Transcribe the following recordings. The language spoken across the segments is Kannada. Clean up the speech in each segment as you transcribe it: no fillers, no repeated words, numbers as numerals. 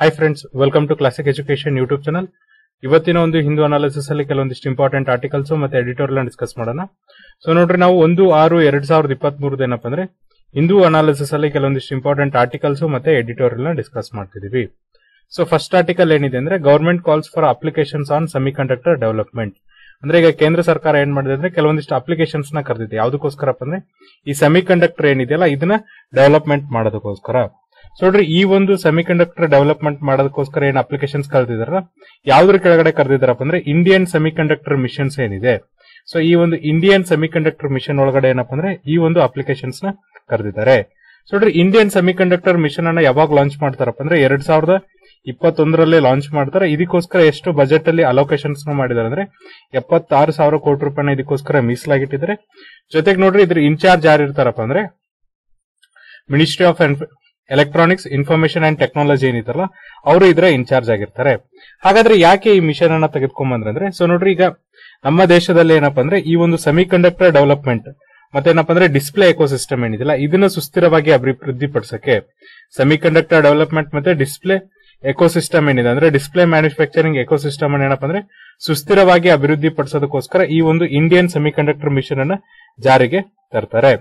Hi friends, welcome to Classic Education YouTube channel. ಇವತ್ತಿನ ಒಂದು ಹಿಂದೂ ಅನಾಲಿಸಿಸ್ ಅಲ್ಲಿ ಕೆಲವೊಂದಿಷ್ಟು ಇಂಪಾರ್ಟೆಂಟ್ ಆರ್ಟಿಕಲ್ಸ್ ಮತ್ತೆ ಎಡಿಟೋರಿಯಲ್ ಅನ್ನು ಡಿಸ್ಕಸ್ ಮಾಡೋಣ. ಸೋ ನೋಡ್ರಿ ನಾವು 1/6/2023 ಏನಪ್ಪ ಅಂದ್ರೆ ಹಿಂದೂ ಅನಾಲಿಸಿಸ್ ಅಲ್ಲಿ ಕೆಲವೊಂದಿಷ್ಟು ಇಂಪಾರ್ಟೆಂಟ್ ಆರ್ಟಿಕಲ್ಸ್ ಮತ್ತೆ ಎಡಿಟೋರಿಯಲ್ ಅನ್ನು ಡಿಸ್ಕಸ್ ಮಾಡ್ತಿದೀವಿ. ಸೋ ಫಸ್ಟ್ ಆರ್ಟಿಕಲ್ ಏನಿದೆ ಅಂದ್ರೆ government calls for applications on semiconductor development. ಅಂದ್ರೆ ಈಗ ಕೇಂದ್ರ ಸರ್ಕಾರ ಏನ್ ಮಾಡಿದೆ ಅಂದ್ರೆ ಕೆಲವೊಂದಿಷ್ಟು ಅಪ್ಲಿಕೇಶನ್ಸ್ ನ ಕರೆದಿದೆ. ಯಾವುದಕ್ಕೋಸ್ಕರಪ್ಪ ಅಂದ್ರೆ ಈ ಸೆಮಿಕಂಡಕ್ಟರ್ ಏನಿದೆಯಲ್ಲ ಇದನ್ನ ಡೆವಲಪ್ಮೆಂಟ್ ಮಾಡೋದಕ್ಕೋಸ್ಕರ. ಸೊ ನೋಡ್ರಿ ಈ ಒಂದು ಸೆಮಿಕಂಡಕ್ಟರ್ ಡೆವಲಪ್ಮೆಂಟ್ ಮಾಡೋದಕ್ಕೋಸ್ಕರ ಏನ್ ಅಪ್ಲಿಕೇಶನ್ಸ್ ಕರೆದಿದಾರಲ್ಲ ಯಾವ್ದ್ರ ಕೆಳಗಡೆ ಕರೆದಿದಾರಪ್ಪ ಅಂದ್ರೆ ಇಂಡಿಯನ್ ಸೆಮಿಕಂಡಕ್ಟರ್ ಮಿಷನ್ಸ್ ಏನಿದೆ. ಸೊ ಈ ಒಂದು ಇಂಡಿಯನ್ ಸೆಮಿಕಂಡಕ್ಟರ್ ಮಿಷನ್ ಒಳಗಡೆ ಏನಪ್ಪ ಅಂದ್ರೆ ಈ ಒಂದು ಅಪ್ಲಿಕೇಶನ್ಸ್ ನ ಕರೆದಿದ್ದಾರೆ. ಸೊ ನೋಡ್ರಿ ಇಂಡಿಯನ್ ಸೆಮಿಕಂಡಕ್ಟರ್ ಮಿಷನ್ ಅನ್ನ ಯಾವಾಗ ಲಾಂಚ್ ಮಾಡ್ತಾರಪ್ಪ ಅಂದ್ರೆ 2021 ಲಾಂಚ್ ಮಾಡ್ತಾರೆ. ಇದಕ್ಕೋಸ್ಕರ ಎಷ್ಟು ಬಜೆಟ್ ಅಲ್ಲಿ ಅಲೋಕೇಶನ್ಸ್ ಮಾಡಿದಾರೆ ಅಂದ್ರೆ 76,000 ಕೋಟಿ ರೂಪಾಯಿನ ಇದಕ್ಕೋಸ್ಕರ ಮೀಸಲಾಗಿಟ್ಟಿದ್ದಾರೆ. ಜೊತೆಗೆ ನೋಡ್ರಿ ಇದ್ರ ಇನ್ಚಾರ್ಜ್ ಯಾರು ಇರ್ತಾರಪ್ಪ ಅಂದ್ರೆ ministry of electronics information and technology ಏನಿದಾರಲ್ಲ ಅವರು ಇದರ ಇನ್ಚಾರ್ಜ್ ಆಗಿರ್ತಾರೆ. ಹಾಗಾದ್ರೆ ಯಾಕೆ ಈ ಮಿಷನ್ ಅನ್ನ ತೆಗೆದುಕೊಂಡ್ಬಂದ್ರೆ ಸೊ ನೋಡ್ರಿ ಈಗ ನಮ್ಮ ದೇಶದಲ್ಲಿ ಏನಪ್ಪ ಅಂದ್ರೆ ಈ ಒಂದು ಸೆಮಿಕಂಡಕ್ಟರ್ ಡೆವಲಪ್ಮೆಂಟ್ ಮತ್ತೇನಪ್ಪ ಅಂದ್ರೆ ಡಿಸ್ಪ್ಲೇ ಎಕೋಸಿಸ್ಟಮ್ ಏನಿದೆಯಲ್ಲ ಇದನ್ನ ಸುಸ್ಥಿರವಾಗಿ ಅಭಿವೃದ್ಧಿಪಡಿಸಕ್ಕೆ ಸೆಮಿಕಂಡಕ್ಟರ್ ಡೆವಲಪ್ಮೆಂಟ್ ಮತ್ತೆ ಡಿಸ್ಪ್ಲೇ ಎಕೋಸಿಸ್ಟಮ್ ಏನಿದೆ ಅಂದ್ರೆ ಡಿಸ್ಪ್ಲೇ ಮ್ಯಾನುಫ್ಯಾಕ್ಚರಿಂಗ್ ಎಕೋಸಿಸ್ಟಮ್ ಅನ್ನ ಏನಪ್ಪ ಅಂದ್ರೆ ಸುಸ್ಥಿರವಾಗಿ ಅಭಿವೃದ್ಧಿ ಪಡಿಸೋದಕ್ಕೋಸ್ಕರ ಈ ಒಂದು ಇಂಡಿಯನ್ ಸೆಮಿಕಂಡಕ್ಟರ್ ಮಿಷನ್ ಅನ್ನ ಜಾರಿಗೆ ತರ್ತಾರೆ.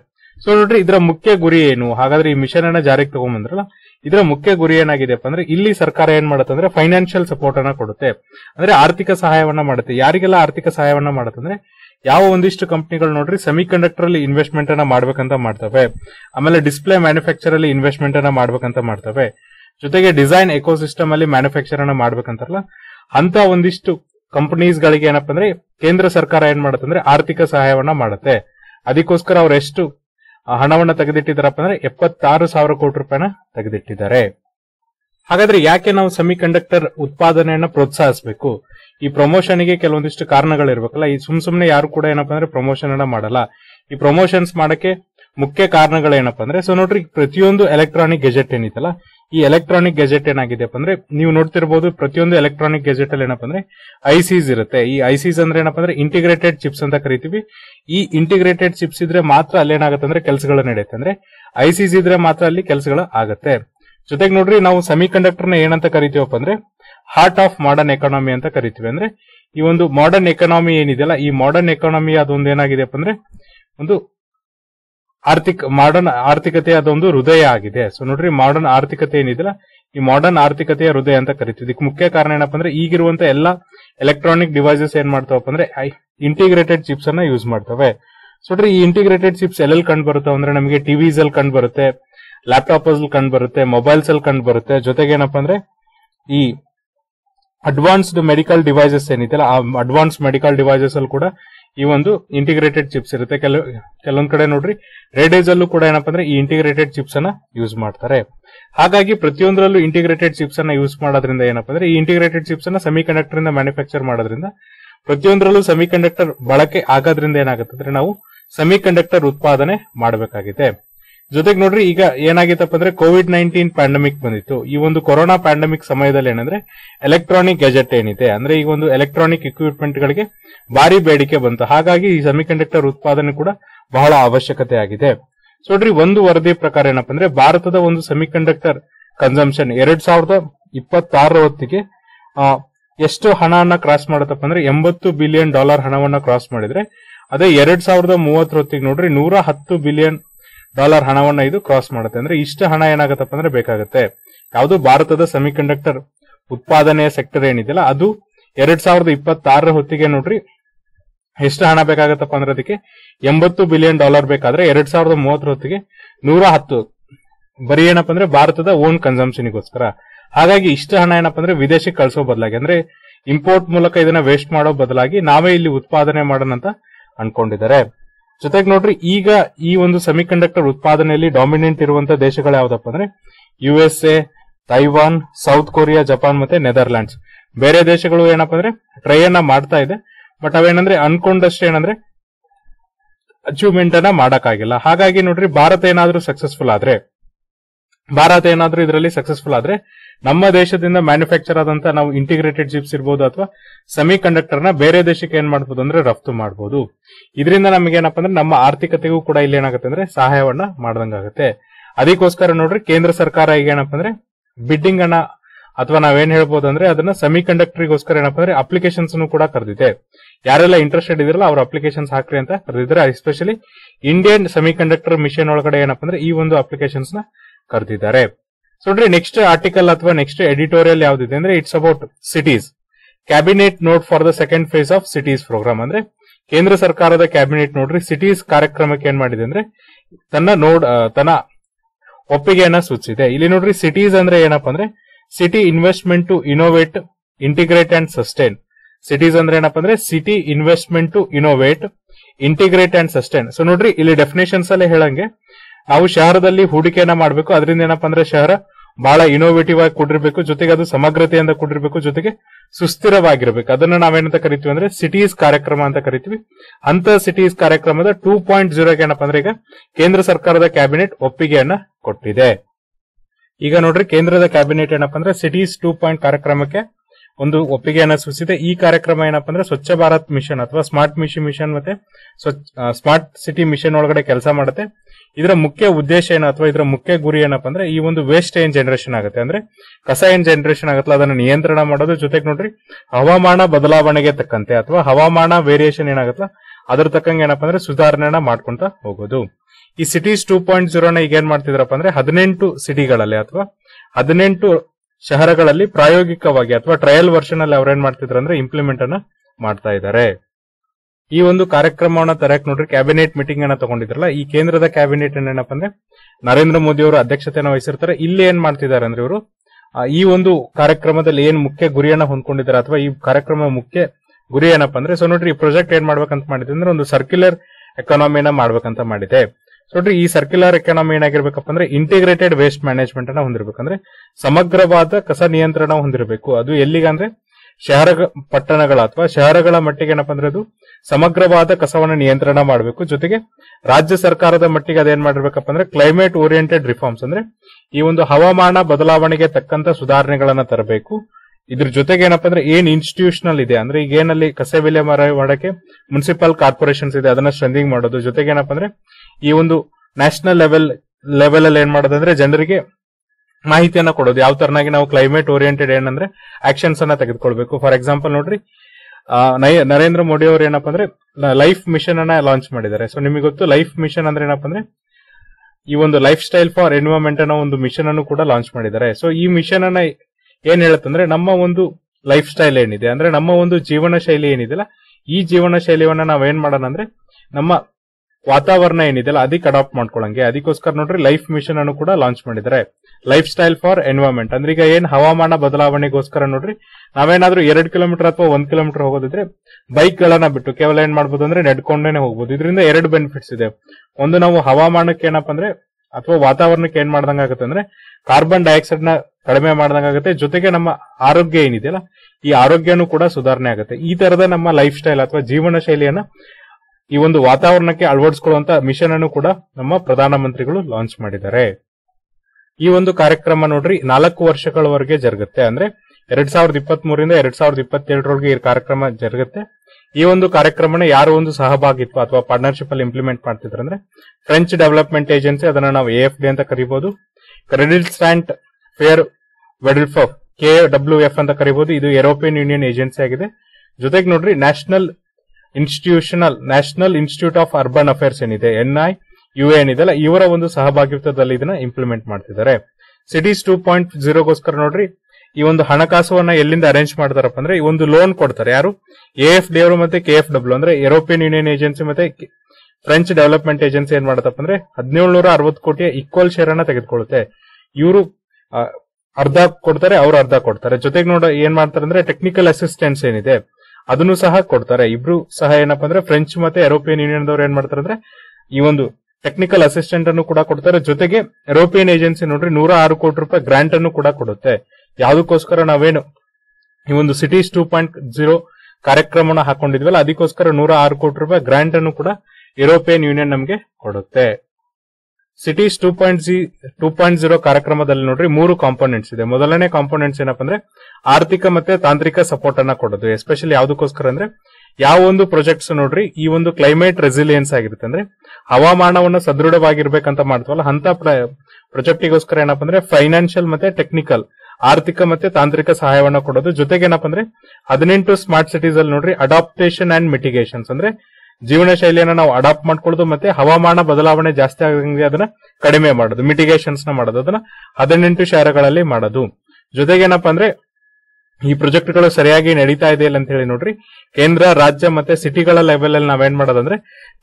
ಸೊ ನೋಡ್ರಿ ಇದರ ಮುಖ್ಯ ಗುರಿ ಏನು, ಹಾಗಾದ್ರೆ ಈ ಮಿಷನ್ ಅನ್ನ ಜಾರಿಗೆ ತಗೊಂಡ್ಬಂದ್ರಲ್ಲ ಇದರ ಮುಖ್ಯ ಗುರಿ ಏನಾಗಿದೆ ಅಂದ್ರೆ ಇಲ್ಲಿ ಸರ್ಕಾರ ಏನ್ ಮಾಡುತ್ತೆ ಅಂದ್ರೆ ಫೈನಾನ್ಷಿಯಲ್ ಸಪೋರ್ಟ್ ಅನ್ನ ಕೊಡುತ್ತೆ. ಅಂದ್ರೆ ಆರ್ಥಿಕ ಸಹಾಯವನ್ನ ಮಾಡುತ್ತೆ. ಯಾರಿಗೆಲ್ಲ ಆರ್ಥಿಕ ಸಹಾಯವನ್ನ ಮಾಡುತ್ತಂದ್ರೆ ಯಾವ ಒಂದಿಷ್ಟು ಕಂಪನಿಗಳು ನೋಡ್ರಿ ಸೆಮಿಕಂಡಕ್ಟರ್ ಅಲ್ಲಿ ಇನ್ವೆಸ್ಟ್ಮೆಂಟ್ ಅನ್ನ ಮಾಡ್ಬೇಕಂತ ಮಾಡ್ತವೆ, ಆಮೇಲೆ ಡಿಸ್ಪ್ಲೇ ಮ್ಯಾನುಫ್ಯಾಕ್ಚರ್ ಅಲ್ಲಿ ಇನ್ವೆಸ್ಟ್ಮೆಂಟ್ ಅನ್ನ ಮಾಡ್ಬೇಕಂತ ಮಾಡ್ತವೆ, ಜೊತೆಗೆ ಡಿಸೈನ್ ಎಕೋಸಿಸ್ಟಮ್ ಅಲ್ಲಿ ಮ್ಯಾನುಫ್ಯಾಕ್ಚರ್ ಅನ್ನ ಮಾಡ್ಬೇಕಂತಾರಲ್ಲ ಅಂತ ಒಂದಿಷ್ಟು ಕಂಪನೀಸ್ ಗಳಿಗೆ ಏನಪ್ಪ ಅಂದ್ರೆ ಕೇಂದ್ರ ಸರ್ಕಾರ ಏನ್ ಮಾಡುತ್ತಂದ್ರೆ ಆರ್ಥಿಕ ಸಹಾಯವನ್ನ ಮಾಡುತ್ತೆ. ಅದಕ್ಕೋಸ್ಕರ ಅವ್ರ ಎಷ್ಟು ಹಣವನ್ನ ತೆಗೆದಿಟ್ಟಿದಾರಪ್ಪ ಅಂದ್ರೆ 76,000 ಕೋಟಿ ರೂಪಾಯಿನ ತೆಗೆದಿಟ್ಟಿದ್ದಾರೆ. ಹಾಗಾದ್ರೆ ಯಾಕೆ ನಾವು ಸೆಮಿಕಂಡಕ್ಟರ್ ಉತ್ಪಾದನೆಯನ್ನ ಪ್ರೋತ್ಸಾಹಿಸಬೇಕು, ಈ ಪ್ರಮೋಷನ್ ಗೆ ಕೆಲವೊಂದಿಷ್ಟು ಕಾರಣಗಳಿರ್ಬೇಕಲ್ಲ, ಈ ಸುಮ್ನೆ ಯಾರು ಕೂಡ ಏನಪ್ಪ ಅಂದ್ರೆ ಪ್ರಮೋಷನ್ ಅನ್ನ ಮಾಡಲ್ಲ. ಈ ಪ್ರಮೋಷನ್ಸ್ ಮಾಡಕ್ಕೆ ಮುಖ್ಯ ಕಾರಣಗಳೇನಪ್ಪ ಅಂದ್ರೆ ಸೊ ನೋಡ್ರಿ ಪ್ರತಿಯೊಂದು ಎಲೆಕ್ಟ್ರಾನಿಕ್ ಗೆಜೆಟ್ ಏನಿತ್ತಲ್ಲ ಈ ಎಲೆಕ್ಟ್ರಾನಿಕ್ ಗೆಜೆಟ್ ಏನಾಗಿದೆಪ್ಪ ಅಂದ್ರೆ ನೀವು ನೋಡ್ತಿರ್ಬೋದು ಪ್ರತಿಯೊಂದು ಎಲೆಕ್ಟ್ರಾನಿಕ್ ಗೆಜೆಟ್ ಅಲ್ಲಿ ಏನಪ್ಪ ಅಂದ್ರೆ ಐಸಿಸ್ ಇರುತ್ತೆ. ಈ ಐಸಿಸ್ ಅಂದ್ರೆ ಏನಪ್ಪ ಅಂದ್ರೆ ಇಂಟಿಗ್ರೇಟೆಡ್ ಚಿಪ್ಸ್ ಅಂತ ಕರಿತೀವಿ. ಈ ಇಂಟಿಗ್ರೇಟೆಡ್ ಚಿಪ್ಸ್ ಇದ್ರೆ ಮಾತ್ರ ಅಲ್ಲಿ ಏನಾಗುತ್ತೆ ಅಂದ್ರೆ ಕೆಲಸಗಳು ನಡೆಯುತ್ತೆ. ಅಂದ್ರೆ ಐಸಿಸ್ ಇದ್ರೆ ಮಾತ್ರ ಅಲ್ಲಿ ಕೆಲಸಗಳು ಆಗುತ್ತೆ. ಜೊತೆಗೆ ನೋಡ್ರಿ ನಾವು ಸೆಮಿಕಂಡಕ್ಟರ್ ನ ಏನಂತ ಕರಿತೀವಪ್ಪ ಅಂದ್ರೆ ಹಾರ್ಟ್ ಆಫ್ ಮಾಡರ್ನ್ ಎಕಾನಮಿ ಅಂತ ಕರಿತೀವಿ. ಅಂದ್ರೆ ಈ ಒಂದು ಮಾಡರ್ನ್ ಎಕಾನಮಿ ಏನಿದೆಯಲ್ಲ ಈ ಮಾಡರ್ನ್ ಎಕಾನಮಿ ಅದೊಂದು ಏನಾಗಿದೆಪ್ಪ ಅಂದ್ರೆ ಒಂದು ಮಾಡರ್ನ್ ಆರ್ಥಿಕತೆ ಅದೊಂದು ಹೃದಯ ಆಗಿದೆ. ಸೊ ನೋಡ್ರಿ ಮಾಡರ್ನ್ ಆರ್ಥಿಕತೆ ಏನಿದೆಯಲ್ಲ ಈ ಮಾಡರ್ನ್ ಆರ್ಥಿಕತೆಯ ಹೃದಯ ಅಂತ ಕರಿತೀವಿ. ಇದಕ್ಕೆ ಮುಖ್ಯ ಕಾರಣ ಏನಪ್ಪ ಅಂದ್ರೆ ಈಗಿರುವಂತಹ ಎಲ್ಲಾ ಎಲೆಕ್ಟ್ರಾನಿಕ್ ಡಿವೈಸಸ್ ಏನ್ ಮಾಡ್ತಾವಪ್ಪ ಅಂದ್ರೆ ಇಂಟಿಗ್ರೇಟೆಡ್ ಚಿಪ್ಸ್ ಅನ್ನ ಯೂಸ್ ಮಾಡ್ತವೆ. ಸೊ ನೋಡ್ರಿ ಈ ಇಂಟಿಗ್ರೇಟೆಡ್ ಚಿಪ್ಸ್ ಎಲ್ಲೆಲ್ಲಿ ಕಂಡು ಬರುತ್ತವೆ ಅಂದ್ರೆ ನಮಗೆ ಟಿವಿಸ್ ಅಲ್ಲಿ ಕಂಡು ಬರುತ್ತೆ, ಲ್ಯಾಪ್ಟಾಪ್ ಅಲ್ಲಿ ಕಂಡು ಬರುತ್ತೆ, ಮೊಬೈಲ್ಸ್ ಅಲ್ಲಿ ಕಂಡು ಬರುತ್ತೆ. ಜೊತೆಗೆ ಏನಪ್ಪ ಅಂದ್ರೆ ಈ ಅಡ್ವಾನ್ಸ್ಡ್ ಮೆಡಿಕಲ್ ಡಿವೈಸಸ್ ಏನಿದೆಯಲ್ಲ ಆ ಅಡ್ವಾನ್ಸ್ ಮೆಡಿಕಲ್ ಡಿವೈಸಸ್ ಅಲ್ಲಿ ಕೂಡ ಈ ಒಂದು ಇಂಟಿಗ್ರೇಟೆಡ್ ಚಿಪ್ಸ್ ಇರುತ್ತೆ. ಕೆಲವೊಂದ್ ಕಡೆ ನೋಡ್ರಿ ರೇಡಿಯೋಸ್ ಅಲ್ಲೂ ಕೂಡ ಏನಪ್ಪ ಅಂದ್ರೆ ಈ ಇಂಟಿಗ್ರೇಟೆಡ್ ಚಿಪ್ಸ್ ಅನ್ನ ಯೂಸ್ ಮಾಡ್ತಾರೆ. ಹಾಗಾಗಿ ಪ್ರತಿಯೊಂದರಲ್ಲೂ ಇಂಟಿಗ್ರೇಟೆಡ್ ಚಿಪ್ಸ್ ಅನ್ನ ಯೂಸ್ ಮಾಡೋದ್ರಿಂದ ಏನಪ್ಪ ಅಂದ್ರೆ ಈ ಇಂಟಿಗ್ರೇಟೆಡ್ ಚಿಪ್ಸ್ ಅನ್ನ ಸೆಮಿಕಂಡಕ್ಟರ್ ಇಂದ ಮ್ಯಾನುಫ್ಯಾಕ್ಚರ್ ಮಾಡೋದ್ರಿಂದ ಪ್ರತಿಯೊಂದರಲ್ಲೂ ಸೆಮಿಕಂಡಕ್ಟರ್ ಬಳಕೆ ಆಗೋದ್ರಿಂದ ಏನಾಗುತ್ತೆ ಅಂದ್ರೆ ನಾವು ಸೆಮಿಕಂಡಕ್ಟರ್ ಉತ್ಪಾದನೆ ಮಾಡಬೇಕಾಗಿದೆ. ಜೊತೆಗೆ ನೋಡ್ರಿ ಈಗ ಏನಾಗಿತ್ತಪ್ಪ ಅಂದ್ರೆ ಕೋವಿಡ್-19 ಪ್ಯಾಂಡಮಿಕ್ ಬಂದಿತ್ತು. ಈ ಒಂದು ಕೊರೋನಾ ಪ್ಯಾಂಡಮಿಕ್ ಸಮಯದಲ್ಲಿ ಏನಂದ್ರೆ ಎಲೆಕ್ಟ್ರಾನಿಕ್ ಗೆಜೆಟ್ ಏನಿದೆ ಅಂದ್ರೆ ಈ ಒಂದು ಎಲೆಕ್ಟ್ರಾನಿಕ್ ಇಕ್ವಿಪ್ಮೆಂಟ್ ಗಳಿಗೆ ಭಾರಿ ಬೇಡಿಕೆ ಬಂತು. ಹಾಗಾಗಿ ಈ ಸೆಮಿಕಂಡಕ್ಟರ್ ಉತ್ಪಾದನೆ ಕೂಡ ಬಹಳ ಅವಶ್ಯಕತೆ ಆಗಿದೆ. ಸೊ ನೋಡ್ರಿ ಒಂದು ವರದಿ ಪ್ರಕಾರ ಏನಪ್ಪ ಅಂದ್ರೆ ಭಾರತದ ಒಂದು ಸೆಮಿಕಂಡಕ್ಟರ್ ಕನ್ಸಂಪ್ಷನ್ 2026 ಹೊತ್ತಿಗೆ ಎಷ್ಟು ಹಣವನ್ನ ಕ್ರಾಸ್ ಮಾಡುತ್ತಪ್ಪ ಅಂದ್ರೆ $80 ಬಿಲಿಯನ್ ಹಣವನ್ನ ಕ್ರಾಸ್ ಮಾಡಿದ್ರೆ ಅದೇ 2030 ಹೊತ್ತಿಗೆ ನೋಡ್ರಿ $110 ಬಿಲಿಯನ್ ಹಣವನ್ನ ಇದು ಕ್ರಾಸ್ ಮಾಡುತ್ತೆ. ಅಂದ್ರೆ ಇಷ್ಟು ಹಣ ಏನಾಗತ್ತಪ್ಪ ಅಂದ್ರೆ ಬೇಕಾಗುತ್ತೆ. ಯಾವುದು ಭಾರತದ ಸೆಮಿಕಂಡಕ್ಟರ್ ಉತ್ಪಾದನೆಯ ಸೆಕ್ಟರ್ ಏನಿದೆಯಲ್ಲ ಅದು 2026 ಹೊತ್ತಿಗೆ ನೋಡ್ರಿ ಎಷ್ಟು ಹಣ ಬೇಕಾಗತ್ತಪ್ಪ ಅಂದ್ರೆ ಅದಕ್ಕೆ $80 ಬಿಲಿಯನ್ ಬೇಕಾದ್ರೆ 2030 ಹೊತ್ತಿಗೆ 110 ಬರೀ ಏನಪ್ಪ ಅಂದ್ರೆ ಭಾರತದ ಓನ್ ಕನ್ಸಂಪ್ಷನ್ಗೋಸ್ಕರ. ಹಾಗಾಗಿ ಇಷ್ಟು ಹಣ ಏನಪ್ಪ ಅಂದ್ರೆ ವಿದೇಶಕ್ಕೆ ಕಳಿಸೋ ಬದಲಾಗಿ ಅಂದ್ರೆ ಇಂಪೋರ್ಟ್ ಮೂಲಕ ಇದನ್ನ ವೇಸ್ಟ್ ಮಾಡೋ ಬದಲಾಗಿ ನಾವೇ ಇಲ್ಲಿ ಉತ್ಪಾದನೆ ಮಾಡೋಣ ಅಂತ ಅನ್ಕೊಂಡಿದ್ದಾರೆ. ಜೊತೆಗೆ ನೋಡ್ರಿ ಈಗ ಈ ಒಂದು ಸೆಮಿಕಂಡಕ್ಟರ್ ಉತ್ಪಾದನೆಯಲ್ಲಿ ಡಾಮಿನೆಂಟ್ ಇರುವಂತಹ ದೇಶಗಳು ಯಾವ್ದಪ್ಪ ಅಂದ್ರೆ USA, Taiwan, South Korea, Japan ಮತ್ತೆ ನೆದರ್ಲ್ಯಾಂಡ್ಸ್. ಬೇರೆ ದೇಶಗಳು ಏನಪ್ಪ ಅಂದ್ರೆ ಟ್ರೈ ಅನ್ನ ಮಾಡ್ತಾ ಇದೆ, ಬಟ್ ಅವೇನಂದ್ರೆ ಅನ್ಕೊಂಡಷ್ಟು ಏನಂದ್ರೆ ಅಚೀವ್ಮೆಂಟ್ ಅನ್ನ ಮಾಡಕ್ಕಾಗಿಲ್ಲ. ಹಾಗಾಗಿ ನೋಡ್ರಿ ಭಾರತ ಏನಾದ್ರೂ ಇದರಲ್ಲಿ ಸಕ್ಸಸ್ಫುಲ್ ಆದ್ರೆ ನಮ್ಮ ದೇಶದಿಂದ ಮ್ಯಾನುಫ್ಯಾಕ್ಚರ್ ಆದಂತ ನಾವು ಇಂಟಿಗ್ರೇಟೆಡ್ ಚಿಪ್ಸ್ ಇರ್ಬೋದು ಅಥವಾ ಸೆಮಿಕಂಡಕ್ಟರ್ ನ ಬೇರೆ ದೇಶಕ್ಕೆ ಏನ್ ಮಾಡಬಹುದು ಅಂದ್ರೆ ರಫ್ತು ಮಾಡಬಹುದು. ಇದರಿಂದ ನಮ್ಗೆ ಏನಪ್ಪ ಅಂದ್ರೆ ನಮ್ಮ ಆರ್ಥಿಕತೆಗೂ ಕೂಡ ಇಲ್ಲಿ ಏನಾಗುತ್ತೆ ಅಂದ್ರೆ ಸಹಾಯವನ್ನ ಮಾಡ್ದಂಗಾಗುತ್ತೆ. ಅದಕ್ಕೋಸ್ಕರ ನೋಡ್ರಿ ಕೇಂದ್ರ ಸರ್ಕಾರ ಈಗ ಏನಪ್ಪ ಅಂದ್ರೆ ಬಿಡ್ಡಿಂಗ್ ಅನ್ನ ಅಥವಾ ನಾವೇನ್ ಹೇಳ್ಬೋದು ಅಂದ್ರೆ ಅದನ್ನ ಸೆಮಿ ಕಂಡಕ್ಟರಿಗೋಸ್ಕರ ಏನಪ್ಪ ಅಂದ್ರೆ ಅಪ್ಲಿಕೇಶನ್ಸ್ ಕೂಡ ಕರೆದಿದೆ. ಯಾರೆಲ್ಲ ಇಂಟ್ರೆಸ್ಟೆಡ್ ಇದಿರಲ್ಲ ಅವ್ರ ಅಪ್ಲಿಕೇಶನ್ಸ್ ಹಾಕ್ರಿ ಅಂತ ಕರೆದಿದ್ರೆ, especially Indian semiconductor mission ಒಳಗಡೆ ಏನಪ್ಪ ಅಂದ್ರೆ ಈ ಒಂದು ಅಪ್ಲಿಕೇಶನ್ಸ್ ನ ಕರೆದಿದ್ದಾರೆ. ಸೊ ನೋಡ್ರಿ ನೆಕ್ಸ್ಟ್ ಆರ್ಟಿಕಲ್ ಅಥವಾ ನೆಕ್ಸ್ಟ್ ಎಡಿಟೋರಿಯಲ್ ಯಾವ್ದಿದೆ ಅಂದ್ರೆ it's about cities. Cabinet note for the second phase of cities program. ಅಂದ್ರೆ ಕೇಂದ್ರ ಸರ್ಕಾರದ ಕ್ಯಾಬಿನೆಟ್ ನೋಡ್ರಿ ಸಿಟೀಸ್ ಕಾರ್ಯಕ್ರಮಕ್ಕೆ ಏನ್ ಮಾಡಿದೆ ಅಂದ್ರೆ ತನ್ನ ಒಪ್ಪಿಗೆಯನ್ನ ಸೂಚಿಸಿದೆ. ಇಲ್ಲಿ ನೋಡ್ರಿ ಸಿಟೀಸ್ ಅಂದ್ರೆ ಏನಪ್ಪಾ ಅಂದ್ರೆ city investment to innovate integrate and sustain. Cities ಅಂದ್ರೆ ಏನಪ್ಪಾ ಅಂದ್ರೆ city investment to innovate integrate and sustain. So ನೋಡ್ರಿ ಇಲ್ಲಿ ಡೆಫಿನೇಷನ್ಸ್ ಅಲ್ಲೇ ಹೇಳಂಗೆ ನಾವು ಶಹರದಲ್ಲಿ ಹೂಡಿಕೆಯನ್ನ ಮಾಡಬೇಕು, ಅದರಿಂದ ಏನಪ್ಪಾ ಅಂದ್ರೆ ಶಹರ ಬಹಳ ಇನೋವೇಟಿವ್ ಆಗಿ ಕೂಡಿರ್ಬೇಕು, ಜೊತೆಗೆ ಅದು ಸಮಗ್ರತೆಯಿಂದ ಕೂಡಿರ್ಬೇಕು, ಜೊತೆಗೆ ಸುಸ್ಥಿರವಾಗಿರಬೇಕು. ಅದನ್ನ ನಾವೇನಂತ ಕರಿತೀವಿ ಅಂದ್ರೆ ಸಿಟೀಸ್ ಕಾರ್ಯಕ್ರಮ ಅಂತ ಕರಿತೀವಿ. ಅಂತ ಸಿಟೀಸ್ ಕಾರ್ಯಕ್ರಮದ 2.0ಗೆ ಏನಪ್ಪಾ ಅಂದ್ರೆ ಈಗ ಕೇಂದ್ರ ಸರ್ಕಾರದ ಕ್ಯಾಬಿನೆಟ್ ಒಪ್ಪಿಗೆಯನ್ನ ಕೊಟ್ಟಿದೆ. ಈಗ ನೋಡ್ರಿ ಕೇಂದ್ರದ ಕ್ಯಾಬಿನೆಟ್ ಏನಪ್ಪಾ ಅಂದ್ರೆ ಸಿಟೀಸ್ 2.0 ಕಾರ್ಯಕ್ರಮಕ್ಕೆ ಒಂದು ಒಪ್ಪಿಗೆಯನ್ನ ಸೂಚಿಸಿದೆ. ಈ ಕಾರ್ಯಕ್ರಮ ಏನಪ್ಪಾ ಅಂದ್ರೆ ಸ್ವಚ್ಛ ಭಾರತ್ ಮಿಷನ್ ಅಥವಾ ಸ್ಮಾರ್ಟ್ ಮಿಷನ್ ಮತ್ತೆ ಸ್ಮಾರ್ಟ್ ಸಿಟಿ ಮಿಷನ್ ಒಳಗಡೆ ಕೆಲಸ ಮಾಡುತ್ತೆ. ಇದರ ಮುಖ್ಯ ಉದ್ದೇಶ ಏನು ಅಥವಾ ಇದರ ಮುಖ್ಯ ಗುರಿ ಏನಪ್ಪಾ ಅಂದ್ರೆ ಈ ಒಂದು ವೇಸ್ಟ್ ಏನ್ ಜನರೇಷನ್ ಆಗುತ್ತೆ ಅಂದ್ರೆ ಕಸ ಏನ್ ಜನರೇಷನ್ ಆಗುತ್ತಲ್ಲ ಅದನ್ನ ನಿಯಂತ್ರಣ ಮಾಡೋದು, ಜೊತೆಗೆ ನೋಡ್ರಿ ಹವಾಮಾನ ಬದಲಾವಣೆಗೆ ತಕ್ಕಂತೆ ಅಥವಾ ಹವಾಮಾನ ವೇರಿಯೇಷನ್ ಏನಾಗುತ್ತಲ್ಲ ಅದ್ರ ತಕ್ಕಂಗೆ ಏನಪ್ಪಾ ಅಂದ್ರೆ ಸುಧಾರಣೆನ ಮಾಡ್ಕೊಂತ ಹೋಗೋದು. ಈ ಸಿಟೀಸ್ 2.0ನ ಈಗ ಏನ್ ಮಾಡ್ತಿದ್ರಪ್ಪ ಅಂದ್ರೆ 18 ಸಿಟಿಗಳಲ್ಲಿ ಅಥವಾ 18 ಶಹರಗಳಲ್ಲಿ ಪ್ರಾಯೋಗಿಕವಾಗಿ ಅಥವಾ ಟ್ರಯಲ್ ವರ್ಷನ್ ಅಲ್ಲಿ ಅವ್ರೇನ್ ಮಾಡ್ತಿದ್ರು ಅಂದ್ರೆ ಇಂಪ್ಲಿಮೆಂಟ್ ಅನ್ನ ಮಾಡ್ತಾ ಇದ್ದಾರೆ. ಈ ಒಂದು ಕಾರ್ಯಕ್ರಮವನ್ನ ತರಕ್ ನೋಡ್ರಿ ಕ್ಯಾಬಿನೆಟ್ ಮೀಟಿಂಗ್ ಅನ್ನ ತಗೊಂಡಿದ್ರಲ್ಲ, ಈ ಕೇಂದ್ರದ ಕ್ಯಾಬಿನೆಟ್ ಏನಪ್ಪಾ ಅಂದ್ರೆ ನರೇಂದ್ರ ಮೋದಿ ಅವರು ಅಧ್ಯಕ್ಷತೆಯನ್ನು ವಹಿಸಿರ್ತಾರೆ. ಇಲ್ಲಿ ಏನ್ ಮಾಡ್ತಿದ್ದಾರೆ ಅಂದ್ರೆ ಇವರು ಈ ಒಂದು ಕಾರ್ಯಕ್ರಮದಲ್ಲಿ ಏನ್ ಮುಖ್ಯ ಗುರಿಯನ್ನ ಹೊಂದ್ಕೊಂಡಿದ್ದಾರೆ ಅಥವಾ ಈ ಕಾರ್ಯಕ್ರಮ ಮುಖ್ಯ ಗುರಿ ಏನಪ್ಪಾ ಅಂದ್ರೆ ಸೊ ನೋಡ್ರಿ ಈ ಪ್ರಾಜೆಕ್ಟ್ ಏನ್ ಮಾಡ್ಬೇಕಂತ ಮಾಡಿದೆ ಅಂದ್ರೆ ಒಂದು ಸರ್ಕ್ಯುಲರ್ ಎಕಾನಮಿನ ಮಾಡ್ಬೇಕಂತ ಮಾಡಿದೆ. ನೋಡ್ರಿ ಈ ಸರ್ಕ್ಯುಲರ್ ಎಕಾನಮಿ ಏನಾಗಿರ್ಬೇಕಪ್ಪ ಅಂದ್ರೆ ಇಂಟಿಗ್ರೇಟೆಡ್ ವೇಸ್ಟ್ ಮ್ಯಾನೇಜ್ಮೆಂಟ್ ಅನ್ನ ಹೊಂದಿರಬೇಕಂದ್ರೆ ಸಮಗ್ರವಾದ ಕಸ ನಿಯಂತ್ರಣ ಹೊಂದಿರಬೇಕು. ಅದು ಎಲ್ಲಿಗಂದ್ರೆ ಶಹರ ಪಟ್ಟಣಗಳ ಅಥವಾ ಶಹರಗಳ ಮಟ್ಟಿಗೆ ಏನಪ್ಪಾ ಅಂದ್ರೆ ಅದು ಸಮಗ್ರವಾದ ಕಸವನ್ನು ನಿಯಂತ್ರಣ ಮಾಡಬೇಕು. ಜೊತೆಗೆ ರಾಜ್ಯ ಸರ್ಕಾರದ ಮಟ್ಟಿಗೆ ಅದೇನ್ ಮಾಡಿರ್ಬೇಕಪ್ಪ ಅಂದ್ರೆ ಕ್ಲೈಮೇಟ್ ಓರಿಯೆಂಟೆಡ್ ರಿಫಾರ್ಮ್ಸ್ ಅಂದ್ರೆ ಈ ಒಂದು ಹವಾಮಾನ ಬದಲಾವಣೆಗೆ ತಕ್ಕಂತ ಸುಧಾರಣೆಗಳನ್ನ ತರಬೇಕು. ಇದ್ರ ಜೊತೆಗೆ ಏನಪ್ಪಾ ಅಂದ್ರೆ ಏನ್ ಇನ್ಸ್ಟಿಟ್ಯೂಷನಲ್ ಇದೆ ಅಂದ್ರೆ ಈಗ ಏನಲ್ಲಿ ಕಸ ವಿಲೇವಾರಿ ಮಾಡಕ್ಕೆ ಮುನ್ಸಿಪಲ್ ಕಾರ್ಪೊರೇಷನ್ಸ್ ಇದೆ ಅದನ್ನ ಸ್ಟ್ರೆಂಥಿಂಗ್ ಮಾಡೋದು, ಜೊತೆಗೆ ಏನಪ್ಪಾ ಅಂದ್ರೆ ಈ ಒಂದು ನ್ಯಾಷನಲ್ ಲೆವೆಲ್ ಅಲ್ಲಿ ಏನ್ ಮಾಡೋದಂದ್ರೆ ಜನರಿಗೆ ಮಾಹಿತಿಯನ್ನ ಕೊಡೋದು. ಯಾವ ತರನಾಗಿ ನಾವು ಕ್ಲೈಮೇಟ್ ಓರಿಯೆಂಟೆಡ್ ಏನಂದ್ರೆ ಆಕ್ಷನ್ಸ್ ಅನ್ನ ತೆಗೆದುಕೊಳ್ಬೇಕು. ಫಾರ್ ಎಕ್ಸಾಂಪಲ್ ನೋಡ್ರಿ ನರೇಂದ್ರ ಮೋದಿ ಅವರು ಏನಪ್ಪಾ ಅಂದ್ರೆ ಲೈಫ್ ಮಿಷನ್ ಅನ್ನ ಲಾಂಚ್ ಮಾಡಿದ್ದಾರೆ. ಸೊ ನಿಮಗೆ ಗೊತ್ತು ಲೈಫ್ ಮಿಷನ್ ಅಂದ್ರೆ ಏನಪ್ಪಾ ಅಂದ್ರೆ ಈ ಒಂದು ಲೈಫ್ ಸ್ಟೈಲ್ ಫಾರ್ ಎನ್ವೈರನ್ಮೆಂಟ್ ಅನ್ನೋ ಒಂದು ಮಿಷನ್ ಅನ್ನು ಕೂಡ ಲಾಂಚ್ ಮಾಡಿದ್ದಾರೆ. ಸೊ ಈ ಮಿಷನ್ ಅನ್ನ ಏನ್ ಹೇಳುತ್ತಂದ್ರೆ ನಮ್ಮ ಒಂದು ಲೈಫ್ ಸ್ಟೈಲ್ ಏನಿದೆ ಅಂದ್ರೆ ನಮ್ಮ ಒಂದು ಜೀವನ ಶೈಲಿ ಏನಿದೆಲ್ಲ ಈ ಜೀವನ ಶೈಲಿಯನ್ನ ನಾವೇನ್ ಮಾಡೋಣ ಅಂದ್ರೆ ನಮ್ಮ ವಾತಾವರಣ ಏನಿದೆಲ್ಲ ಅದಕ್ಕೆ ಅಡಾಪ್ಟ್ ಮಾಡ್ಕೊಳಂಗೆ. ಅದಕ್ಕೋಸ್ಕರ ನೋಡ್ರಿ ಲೈಫ್ ಮಿಷನ್ ಅನ್ನು ಕೂಡ ಲಾಂಚ್ ಮಾಡಿದ್ದಾರೆ. ಲೈಫ್ ಸ್ಟೈಲ್ ಫಾರ್ ಎನ್ವೈರನ್ಮೆಂಟ್ ಅಂದ್ರೆ ಈಗ ಏನ್ ಹವಾಮಾನ ಬದಲಾವಣೆಗೋಸ್ಕರ ನೋಡ್ರಿ ನಾವೇನಾದ್ರೂ 2 ಕಿಲೋಮೀಟರ್ ಅಥವಾ 1 ಕಿಲೋಮೀಟರ್ ಹೋಗೋದಿದ್ರೆ ಬೈಕ್ ಗಳನ್ನ ಬಿಟ್ಟು ಕೇವಲ ಏನ್ ಮಾಡ್ಬೋದು ಅಂದ್ರೆ ನಡ್ಕೊಂಡೇನೆ ಹೋಗ್ಬೋದು. ಇದರಿಂದ 2 ಬೆನಿಫಿಟ್ಸ್ ಇದೆ. ಒಂದು ನಾವು ಹವಾಮಾನಕ್ಕೆ ಏನಪ್ಪಾ ಅಂದ್ರೆ ಅಥವಾ ವಾತಾವರಣಕ್ಕೆ ಏನ್ ಮಾಡ್ದಂಗಾಗತ್ತೆ ಅಂದ್ರೆ ಕಾರ್ಬನ್ ಡೈಆಕ್ಸೈಡ್ ನ ಕಡಿಮೆ ಮಾಡ್ದಂಗಾಗತ್ತೆ, ಜೊತೆಗೆ ನಮ್ಮ ಆರೋಗ್ಯ ಏನಿದೆಯಲ್ಲ ಈ ಆರೋಗ್ಯನೂ ಕೂಡ ಸುಧಾರಣೆ ಆಗುತ್ತೆ. ಈ ತರದ ನಮ್ಮ ಲೈಫ್ ಸ್ಟೈಲ್ ಅಥವಾ ಜೀವನ ಶೈಲಿಯನ್ನ ಈ ಒಂದು ವಾತಾವರಣಕ್ಕೆ ಅಳವಡಿಸಿಕೊಳ್ಳುವಂತ ಮಿಷನ್ ಅನ್ನು ಕೂಡ ನಮ್ಮ ಪ್ರಧಾನಮಂತ್ರಿಗಳು ಲಾಂಚ್ ಮಾಡಿದ್ದಾರೆ. ಈ ಒಂದು ಕಾರ್ಯಕ್ರಮ ನೋಡ್ರಿ 4 ವರ್ಷಗಳವರೆಗೆ ಜರುಗುತ್ತೆ. ಅಂದ್ರೆ 2023 2027 ಈ ಕಾರ್ಯಕ್ರಮ ಜರುಗುತ್ತೆ. ಈ ಒಂದು ಕಾರ್ಯಕ್ರಮನ ಯಾರು ಒಂದು ಸಹಭಾಗಿತ್ವ ಅಥವಾ ಪಾರ್ಟ್ನರ್ಶಿಪ್ ಅಲ್ಲಿ ಇಂಪ್ಲಿಮೆಂಟ್ ಮಾಡ್ತಿದ್ರು ಅಂದ್ರೆ ಫ್ರೆಂಚ್ ಡೆವಲಪ್ಮೆಂಟ್ ಏಜೆನ್ಸಿ, ಅದನ್ನ ನಾವು AFD ಅಂತ ಕರಿಬಹುದು, credits and fair welf KWF ಅಂತ ಕರಿಬಹುದು, ಇದು ಯುರೋಪಿಯನ್ ಯೂನಿಯನ್ ಏಜೆನ್ಸಿ ಆಗಿದೆ. ಜೊತೆಗೆ ನೋಡ್ರಿ national institute of urban affairs ಏನಿದೆ NIUA ಏನಿದೆ ಇವರ ಒಂದು ಸಹಭಾಗಿತ್ವದಲ್ಲಿ ಇದನ್ನ ಇಂಪ್ಲಿಮೆಂಟ್ ಮಾಡ್ತಿದ್ದಾರೆ. ಸಿಟೀಸ್ 2.0ಗೋಸ್ಕರ ನೋಡ್ರಿ ಈ ಒಂದು ಹಣಕಾಸುವನ್ನ ಎಲ್ಲಿಂದ ಅರೇಂಜ್ ಮಾಡ್ತಾರಪ್ಪ ಅಂದ್ರೆ ಈ ಒಂದು ಲೋನ್ ಕೊಡ್ತಾರೆ. ಯಾರು AFD ಅವರು ಮತ್ತೆ KFW ಅಂದ್ರೆ ಯುರೋಪಿಯನ್ ಯೂನಿಯನ್ ಏಜೆನ್ಸಿ ಮತ್ತೆ ಫ್ರೆಂಚ್ ಡೆವಲಪ್ಮೆಂಟ್ ಏಜೆನ್ಸಿ ಏನ್ ಮಾಡತ್ತಪ್ಪ ಅಂದ್ರೆ 1760 ಕೋಟಿಯ ಈಕ್ವಲ್ ಶೇರ್ ಅನ್ನ ತೆಗೆದುಕೊಳ್ಳುತ್ತೆ. ಇವರು ಅರ್ಧ ಕೊಡ್ತಾರೆ, ಅವ್ರು ಅರ್ಧ ಕೊಡ್ತಾರೆ. ಜೊತೆಗೆ ನೋಡ ಏನ್ ಮಾಡ್ತಾರೆ ಅಂದ್ರೆ ಟೆಕ್ನಿಕಲ್ ಅಸಿಸ್ಟೆನ್ಸ್ ಏನಿದೆ ಅದನ್ನು ಸಹ ಕೊಡ್ತಾರೆ. ಇಬ್ರು ಸಹ ಏನಪ್ಪಾ ಅಂದ್ರೆ ಫ್ರೆಂಚ್ ಮತ್ತೆ ಯುರೋಪಿಯನ್ ಯೂನಿಯನ್ ದವ್ರು ಏನ್ ಮಾಡ್ತಾರೆ ಅಂದ್ರೆ ಈ ಒಂದು ಟೆಕ್ನಿಕಲ್ ಅಸಿಸ್ಟೆಂಟ್ ಅನ್ನು ಕೂಡ ಕೊಡ್ತಾರೆ. ಜೊತೆಗೆ ಯುರೋಪಿಯನ್ ಏಜೆನ್ಸಿ ನೋಡ್ರಿ 106 ಕೋಟಿ ರೂಪಾಯಿ ಗ್ರಾಂಟ್ ಅನ್ನು ಕೂಡ ಕೊಡುತ್ತೆ. ಯಾವುದಕ್ಕೋಸ್ಕರ ನಾವೇನು ಈ ಒಂದು ಸಿಟೀಸ್ 2.0 ಕಾರ್ಯಕ್ರಮನ ಹಾಕೊಂಡಿದ್ವಲ್ಲ ಅದಕ್ಕೋಸ್ಕರ 106 ಕೋಟಿ ರೂಪಾಯಿ ಗ್ರಾಂಟ್ ಅನ್ನು ಕೂಡ ಯುರೋಪಿಯನ್ ಯೂನಿಯನ್ ನಮಗೆ ಕೊಡುತ್ತೆ. ಸಿಟೀಸ್ 2.0 ಕಾರ್ಯಕ್ರಮದಲ್ಲಿ ನೋಡ್ರಿ 3 ಕಾಂಪೋನೆಂಟ್ಸ್ ಇದೆ. ಮೊದಲನೇ ಕಾಂಪೋನೆಂಟ್ಸ್ ಏನಪ್ಪಾ ಅಂದ್ರೆ ಆರ್ಥಿಕ ಮತ್ತೆ ತಾಂತ್ರಿಕ ಸಪೋರ್ಟ್ ಅನ್ನ ಕೊಡೋದು. ಎಸ್ಪೆಷಲಿ ಯಾವುದಕ್ಕೋಸ್ಕರ ಅಂದ್ರೆ ಯಾವ ಒಂದು ಪ್ರಾಜೆಕ್ಟ್ಸ್ ನೋಡ್ರಿ ಈ ಒಂದು ಕ್ಲೈಮೇಟ್ ರೆಸಿಲಿಯನ್ಸ್ ಆಗಿರುತ್ತೆ ಅಂದ್ರೆ ಹವಾಮಾನವನ್ನ ಸದೃಢವಾಗಿರ್ಬೇಕಂತ ಮಾಡ್ತವಲ್ಲ ಅಂತ ಪ್ರಾಜೆಕ್ಟಿಗೋಸ್ಕರ ಏನಪ್ಪಾ ಅಂದ್ರೆ ಫೈನಾನ್ಷಿಯಲ್ ಮತ್ತೆ ಟೆಕ್ನಿಕಲ್ ಆರ್ಥಿಕ ಮತ್ತೆ ತಾಂತ್ರಿಕ ಸಹಾಯವನ್ನ ಕೊಡೋದು. ಜೊತೆಗೆ ಏನಪ್ಪಾ ಅಂದ್ರೆ 18 ಸ್ಮಾರ್ಟ್ ಸಿಟೀಸ್ ಅಲ್ಲಿ ನೋಡ್ರಿ ಅಡಾಪ್ಟೇಷನ್ ಅಂಡ್ ಮಿಟಿಗೇಷನ್ಸ್ ಅಂದ್ರೆ ಜೀವನ ಶೈಲಿಯನ್ನ ನಾವು ಅಡಾಪ್ಟ್ ಮಾಡ್ಕೊಳ್ಳೋದು ಮತ್ತೆ ಹವಾಮಾನ ಬದಲಾವಣೆ ಜಾಸ್ತಿ ಆಗಂಗೆ ಅದನ್ನ ಕಡಿಮೆ ಮಾಡೋದು, ಮಿಟಿಗೇಷನ್ಸ್ ನ ಮಾಡೋದು, ಅದನ್ನ 18 ಶಹರಗಳಲ್ಲಿ ಮಾಡೋದು. ಜೊತೆಗೆ ಏನಪ್ಪಾ ಅಂದ್ರೆ ಈ ಪ್ರಾಜೆಕ್ಟ್ ಗಳು ಸರಿಯಾಗಿ ನಡೀತಾ ಇದೆ ಅಂತ ಹೇಳಿ ನೋಡ್ರಿ ಕೇಂದ್ರ, ರಾಜ್ಯ ಮತ್ತೆ ಸಿಟಿಗಳ ಲೆವೆಲ್ ಅಲ್ಲಿ ನಾವೇನ್ ಮಾಡೋದಂದ್ರೆ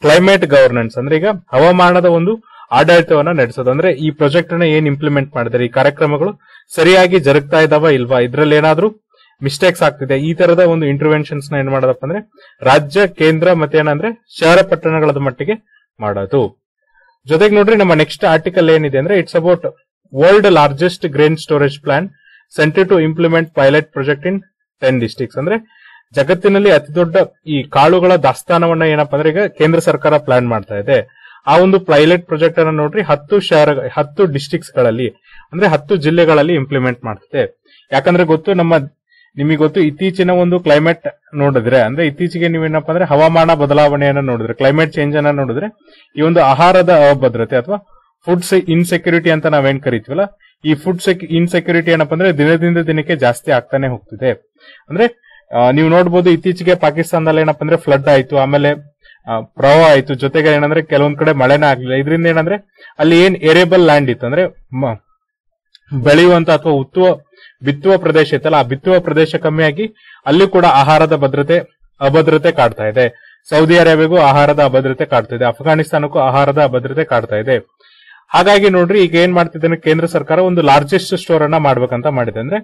ಕ್ಲೈಮೇಟ್ ಗವರ್ನೆನ್ಸ್ ಅಂದ್ರೆ ಈಗ ಹವಾಮಾನದ ಒಂದು ಆಡಳಿತವನ್ನ ನಡೆಸೋದು. ಅಂದ್ರೆ ಈ ಪ್ರಾಜೆಕ್ಟ್ ನ ಏನ್ ಇಂಪ್ಲಿಮೆಂಟ್ ಮಾಡಿದ್ರೆ, ಈ ಕಾರ್ಯಕ್ರಮಗಳು ಸರಿಯಾಗಿ ಜರುಗ್ತಾ ಇದಾವ ಇಲ್ವಾ, ಇದ್ರಲ್ಲಿ ಏನಾದ್ರೂ ಮಿಸ್ಟೇಕ್ಸ್ ಆಗ್ತಿದೆ, ಈ ತರದ ಒಂದು ಇಂಟರ್ವೆನ್ಷನ್ಸ್ ನ ಏನ್ ಮಾಡೋದಪ್ಪ ಅಂದ್ರೆ ರಾಜ್ಯ, ಕೇಂದ್ರ ಮತ್ತೆ ಏನಂದ್ರೆ ಶಹರ ಪಟ್ಟಣಗಳ ಮಟ್ಟಿಗೆ ಮಾಡೋದು. ಜೊತೆಗೆ ನೋಡ್ರಿ ನಮ್ಮ ನೆಕ್ಸ್ಟ್ ಆರ್ಟಿಕಲ್ ಏನಿದೆ ಅಂದ್ರೆ it's about world largest grain storage plan centre to implement pilot project in 10 districts ಅಂದ್ರೆ ಜಗತ್ತಿನಲ್ಲಿ ಅತಿ ದೊಡ್ಡ ಈ ಕಾಳುಗಳ ದಾಸ್ತಾನವನ್ನ ಏನಪ್ಪಾ ಅಂದ್ರೆ ಈಗ ಕೇಂದ್ರ ಸರ್ಕಾರ ಪ್ಲಾನ್ ಮಾಡ್ತಾ ಇದೆ. ಆ ಒಂದು ಪೈಲಟ್ ಪ್ರಾಜೆಕ್ಟ್ ಅನ್ನ ನೋಡ್ರಿ 10 districts ಗಳಲ್ಲಿ ಅಂದ್ರೆ 10 ಜಿಲ್ಲೆಗಳಲ್ಲಿ ಇಂಪ್ಲಿಮೆಂಟ್ ಮಾಡ್ತದೆ. ಯಾಕಂದ್ರೆ ಗೊತ್ತು ನಿಮಗೆ ಗೊತ್ತು ಇತ್ತೀಚಿನ ಒಂದು ಕ್ಲೈಮೇಟ್ ನೋಡಿದ್ರೆ ಅಂದ್ರೆ ಇತ್ತೀಚೆಗೆ ನೀವೇನಪ್ಪ ಅಂದ್ರೆ ಹವಾಮಾನ ಬದಲಾವಣೆಯನ್ನ ನೋಡಿದ್ರೆ, ಕ್ಲೈಮೇಟ್ ಚೇಂಜ್ ಅನ್ನ ನೋಡಿದ್ರೆ ಈ ಒಂದು ಆಹಾರದ ಅಭದ್ರತೆ ಅಥವಾ ಫುಡ್ ಇನ್ಸೆಕ್ಯೂರಿಟಿ ಅಂತ ನಾವೇನ್ ಕರಿತೀವಲ್ಲ, ಈ ಫುಡ್ ಇನ್ಸೆಕ್ಯೂರಿಟಿ ಏನಪ್ಪ ಅಂದ್ರೆ ದಿನದಿಂದ ದಿನಕ್ಕೆ ಜಾಸ್ತಿ ಆಗ್ತಾನೆ ಹೋಗ್ತಿದೆ. ಅಂದ್ರೆ ನೀವು ನೋಡಬಹುದು ಇತ್ತೀಚೆಗೆ ಪಾಕಿಸ್ತಾನದಲ್ಲಿ ಏನಪ್ಪ ಅಂದ್ರೆ ಫ್ಲಡ್ ಆಯ್ತು, ಆಮೇಲೆ ಪ್ರವಾಹ ಆಯ್ತು, ಜೊತೆಗೆ ಏನಂದ್ರೆ ಕೆಲವೊಂದ್ ಕಡೆ ಮಳೆನೇ ಆಗ್ಲಿಲ್ಲ. ಇದರಿಂದ ಏನಂದ್ರೆ ಅಲ್ಲಿ ಏನ್ ಏರೇಬಲ್ ಲ್ಯಾಂಡ್ ಇತ್ತು ಅಂದ್ರೆ ಬೆಳೆಯುವಂತ ಅಥವಾ ಬಿತ್ತುವ ಪ್ರದೇಶ ಇತ್ತಲ್ಲ, ಆ ಬಿತ್ತುವ ಪ್ರದೇಶ ಕಮ್ಮಿಯಾಗಿ ಅಲ್ಲಿ ಕೂಡ ಆಹಾರದ ಅಭದ್ರತೆ ಕಾಡ್ತಾ ಇದೆ. ಸೌದಿ ಅರೇಬಿಯಾಗೂ ಆಹಾರದ ಅಭದ್ರತೆ ಕಾಡ್ತಾ ಇದೆ, ಅಫ್ಘಾನಿಸ್ತಾನಕ್ಕೂ ಆಹಾರದ ಅಭದ್ರತೆ ಕಾಡ್ತಾ ಇದೆ. ಹಾಗಾಗಿ ನೋಡ್ರಿ ಈಗ ಏನ್ ಮಾಡ್ತಿದ್ದಾನೆ ಕೇಂದ್ರ ಸರ್ಕಾರ, ಒಂದು ಲಾರ್ಜೆಸ್ಟ್ ಸ್ಟೋರ್ ಅನ್ನ ಮಾಡ್ಬೇಕಂತ ಮಾಡಿದೆ. ಅಂದ್ರೆ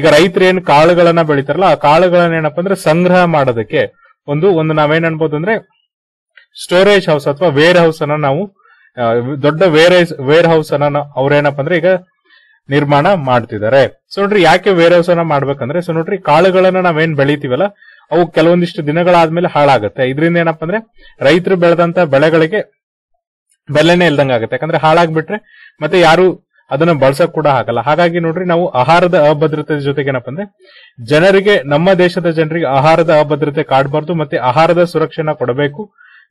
ಈಗ ರೈತರು ಏನ್ ಕಾಳುಗಳನ್ನ ಬೆಳಿತಾರಲ್ಲ, ಆ ಕಾಳುಗಳನ್ನ ಏನಪ್ಪಾ ಅಂದ್ರೆ ಸಂಗ್ರಹ ಮಾಡೋದಕ್ಕೆ ಒಂದು ನಾವೇನ್ ಅನ್ಬೋದು ಅಂದ್ರೆ ಸ್ಟೋರೇಜ್ ಹೌಸ್ ಅಥವಾ ವೇರ್ ಹೌಸ್ ಅನ್ನ ನಾವು ದೊಡ್ಡ ವೇರ್ ಹೌಸ್ ಅನ್ನ ಅವ್ರೇನಪ್ಪ ಅಂದ್ರೆ ಈಗ ನಿರ್ಮಾಣ ಮಾಡ್ತಿದ್ದಾರೆ. ಸೊ ನೋಡ್ರಿ ಯಾಕೆ ವೇರ್ ಹೌಸ್ ಅನ್ನ ಮಾಡ್ಬೇಕಂದ್ರೆ, ಸೊ ನೋಡ್ರಿ ಕಾಳುಗಳನ್ನ ನಾವೇನ್ ಬೆಳಿತೀವಲ್ಲ ಅವು ಕೆಲವೊಂದಿಷ್ಟು ದಿನಗಳಾದ್ಮೇಲೆ ಹಾಳಾಗುತ್ತೆ. ಇದರಿಂದ ಏನಪ್ಪಾ ಅಂದ್ರೆ ರೈತರು ಬೆಳೆದಂತ ಬೆಳೆಗಳಿಗೆ ಬೆಲೆನೇ ಇಲ್ದಂಗ ಆಗುತ್ತೆ. ಯಾಕಂದ್ರೆ ಹಾಳಾಗ್ಬಿಟ್ರೆ ಮತ್ತೆ ಯಾರು ಅದನ್ನ ಬಳಸಕ್ ಕೂಡ ಆಗಲ್ಲ. ಹಾಗಾಗಿ ನೋಡ್ರಿ ನಾವು ಆಹಾರದ ಅಭದ್ರತೆ ಜೊತೆಗೆ ಏನಪ್ಪ ಅಂದ್ರೆ ಜನರಿಗೆ, ನಮ್ಮ ದೇಶದ ಜನರಿಗೆ ಆಹಾರದ ಅಭದ್ರತೆ ಕಾಡಬಾರ್ದು, ಮತ್ತೆ ಆಹಾರದ ಸುರಕ್ಷೆನ ಕೊಡಬೇಕು.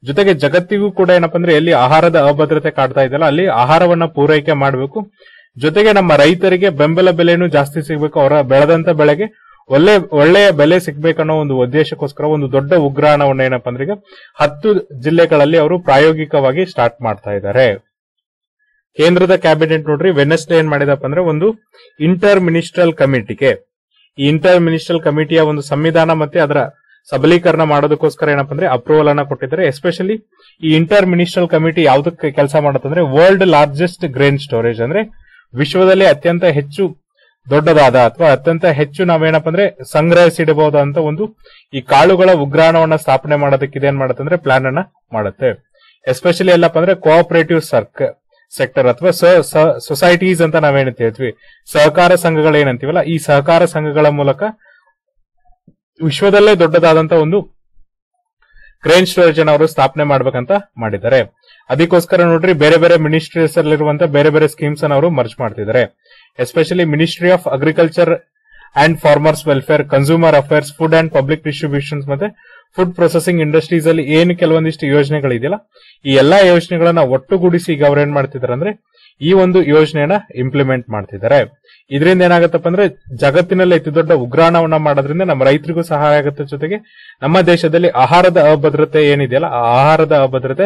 ಜೊತೆಗೆ ಜಗತ್ತಿಗೂ ಕೂಡ ಏನಪ್ಪ ಅಂದ್ರೆ ಎಲ್ಲಿ ಆಹಾರದ ಅಭದ್ರತೆ ಕಾಡ್ತಾ ಇದೆಯಲ್ಲ ಅಲ್ಲಿ ಆಹಾರವನ್ನ ಪೂರೈಕೆ ಮಾಡಬೇಕು. ಜೊತೆಗೆ ನಮ್ಮ ರೈತರಿಗೆ ಬೆಂಬಲ ಬೆಲೆನೂ ಜಾಸ್ತಿ ಸಿಗ್ಬೇಕು, ಅವರ ಬೆಳೆದಂತ ಬೆಳೆಗೆ ಒಳ್ಳೆಯ ಬೆಲೆ ಸಿಗ್ಬೇಕನ್ನೋ ಒಂದು ಉದ್ದೇಶಕ್ಕೋಸ್ಕರ ಒಂದು ದೊಡ್ಡ ಉಗ್ರಾಣವನ್ನು ಏನಪ್ಪಾ ಅಂದ್ರೆ ಈಗ 10 ಜಿಲ್ಲೆಗಳಲ್ಲಿ ಅವರು ಪ್ರಾಯೋಗಿಕವಾಗಿ ಸ್ಟಾರ್ಟ್ ಮಾಡ್ತಾ ಇದ್ದಾರೆ. ಕೇಂದ್ರದ ಕ್ಯಾಬಿನೆಟ್ ನೋಡ್ರಿ ವೆನೆಸ್ಡೇ ಏನ್ ಮಾಡಿದಪ್ಪ ಅಂದ್ರೆ ಒಂದು ಇಂಟರ್ ಮಿನಿಸ್ಟ್ರಲ್ ಕಮಿಟಿಯ ಒಂದು ಸಂವಿಧಾನ ಮತ್ತೆ ಅದರ ಸಬಲೀಕರಣ ಮಾಡೋದಕ್ಕೋಸ್ಕರ ಏನಪ್ಪ ಅಂದ್ರೆ ಅಪ್ರೂವಲ್ ಅನ್ನ ಕೊಟ್ಟಿದ್ದಾರೆ. ಎಸ್ಪೆಷಲಿ ಈ ಇಂಟರ್ ಮಿನಿಸ್ಟ್ರಲ್ ಕಮಿಟಿ ಯಾವ್ದಕ್ಕೆ ಕೆಲಸ ಮಾಡುತ್ತಂದ್ರೆ ವರ್ಲ್ಡ್ ಲಾರ್ಜೆಸ್ಟ್ ಗ್ರೇನ್ ಸ್ಟೋರೇಜ್ ಅಂದ್ರೆ ವಿಶ್ವದಲ್ಲಿ ಅತ್ಯಂತ ಹೆಚ್ಚು ದೊಡ್ಡದಾದ ಅಥವಾ ಅತ್ಯಂತ ಹೆಚ್ಚು ನಾವೇನಪ್ಪ ಅಂದ್ರೆ ಸಂಗ್ರಹಿಸಿಡಬಹುದಂತ ಒಂದು ಈ ಕಾಳುಗಳ ಉಗ್ರಾಣವನ್ನ ಸ್ಥಾಪನೆ ಮಾಡೋದಕ್ಕೆ ಇದೇನ್ ಮಾಡುತ್ತಂದ್ರೆ ಪ್ಲಾನ್ ಅನ್ನ ಮಾಡುತ್ತೆ. ಎಸ್ಪೆಷಲಿ ಎಲ್ಲಪ್ಪ ಅಂದ್ರೆ ಕೋಆಪರೇಟಿವ್ ಸೆಕ್ಟರ್ ಅಥವಾ ಸೊಸೈಟೀಸ್ ಅಂತ ನಾವೇನಂತ ಹೇಳ್ತೀವಿ, ಸಹಕಾರ ಸಂಘಗಳು ಏನಂತೀವಲ್ಲ, ಈ ಸಹಕಾರ ಸಂಘಗಳ ಮೂಲಕ ವಿಶ್ವದಲ್ಲೇ ದೊಡ್ಡದಾದಂತ ಒಂದು ಗ್ರೇನ್ ಸ್ಟೋರೇಜ್ ಅನ್ನ ಅವರು ಸ್ಥಾಪನೆ ಮಾಡ್ಬೇಕಂತ ಮಾಡಿದ್ದಾರೆ. ಅದಕ್ಕೋಸ್ಕರ ನೋಡ್ರಿ ಬೇರೆ ಬೇರೆ ಮಿನಿಸ್ಟ್ರೀಸ್ ಅಲ್ಲಿರುವಂತಹ ಬೇರೆ ಬೇರೆ ಸ್ಕೀಮ್ಸ್ ಅನ್ನ ಅವರು ಮರ್ಜ್ ಮಾಡ್ತಿದ್ದಾರೆ. Especially ministry of agriculture and farmers welfare, consumer affairs, food and public distributions ಮತ್ತೆ ಫುಡ್ ಪ್ರೊಸೆಸಿಂಗ್ ಇಂಡಸ್ಟ್ರೀಸ್ ಅಲ್ಲಿ ಏನು ಕೆಲವೊಂದಿಷ್ಟು ಯೋಜನೆಗಳಿದೆಯಲ್ಲ, ಈ ಎಲ್ಲಾ ಯೋಜನೆಗಳನ್ನ ಒಟ್ಟುಗೂಡಿಸಿ ಈಗ ಅವ್ರು ಏನ್ ಮಾಡ್ತಿದ್ದಾರೆ ಅಂದ್ರೆ ಈ ಒಂದು ಯೋಜನೆಯನ್ನ ಇಂಪ್ಲಿಮೆಂಟ್ ಮಾಡ್ತಿದ್ದಾರೆ. ಇದರಿಂದ ಏನಾಗತ್ತಪ್ಪ ಅಂದ್ರೆ ಜಗತ್ತಿನಲ್ಲಿ ಅತಿ ದೊಡ್ಡ ಉಗ್ರಾಣವನ್ನ ಮಾಡೋದ್ರಿಂದ ನಮ್ಮ ರೈತರಿಗೂ ಸಹಾಯ ಆಗುತ್ತೆ. ಜೊತೆಗೆ ನಮ್ಮ ದೇಶದಲ್ಲಿ ಆಹಾರದ ಅಭದ್ರತೆ ಏನಿದೆಯಲ್ಲ ಆ ಆಹಾರದ ಅಭದ್ರತೆ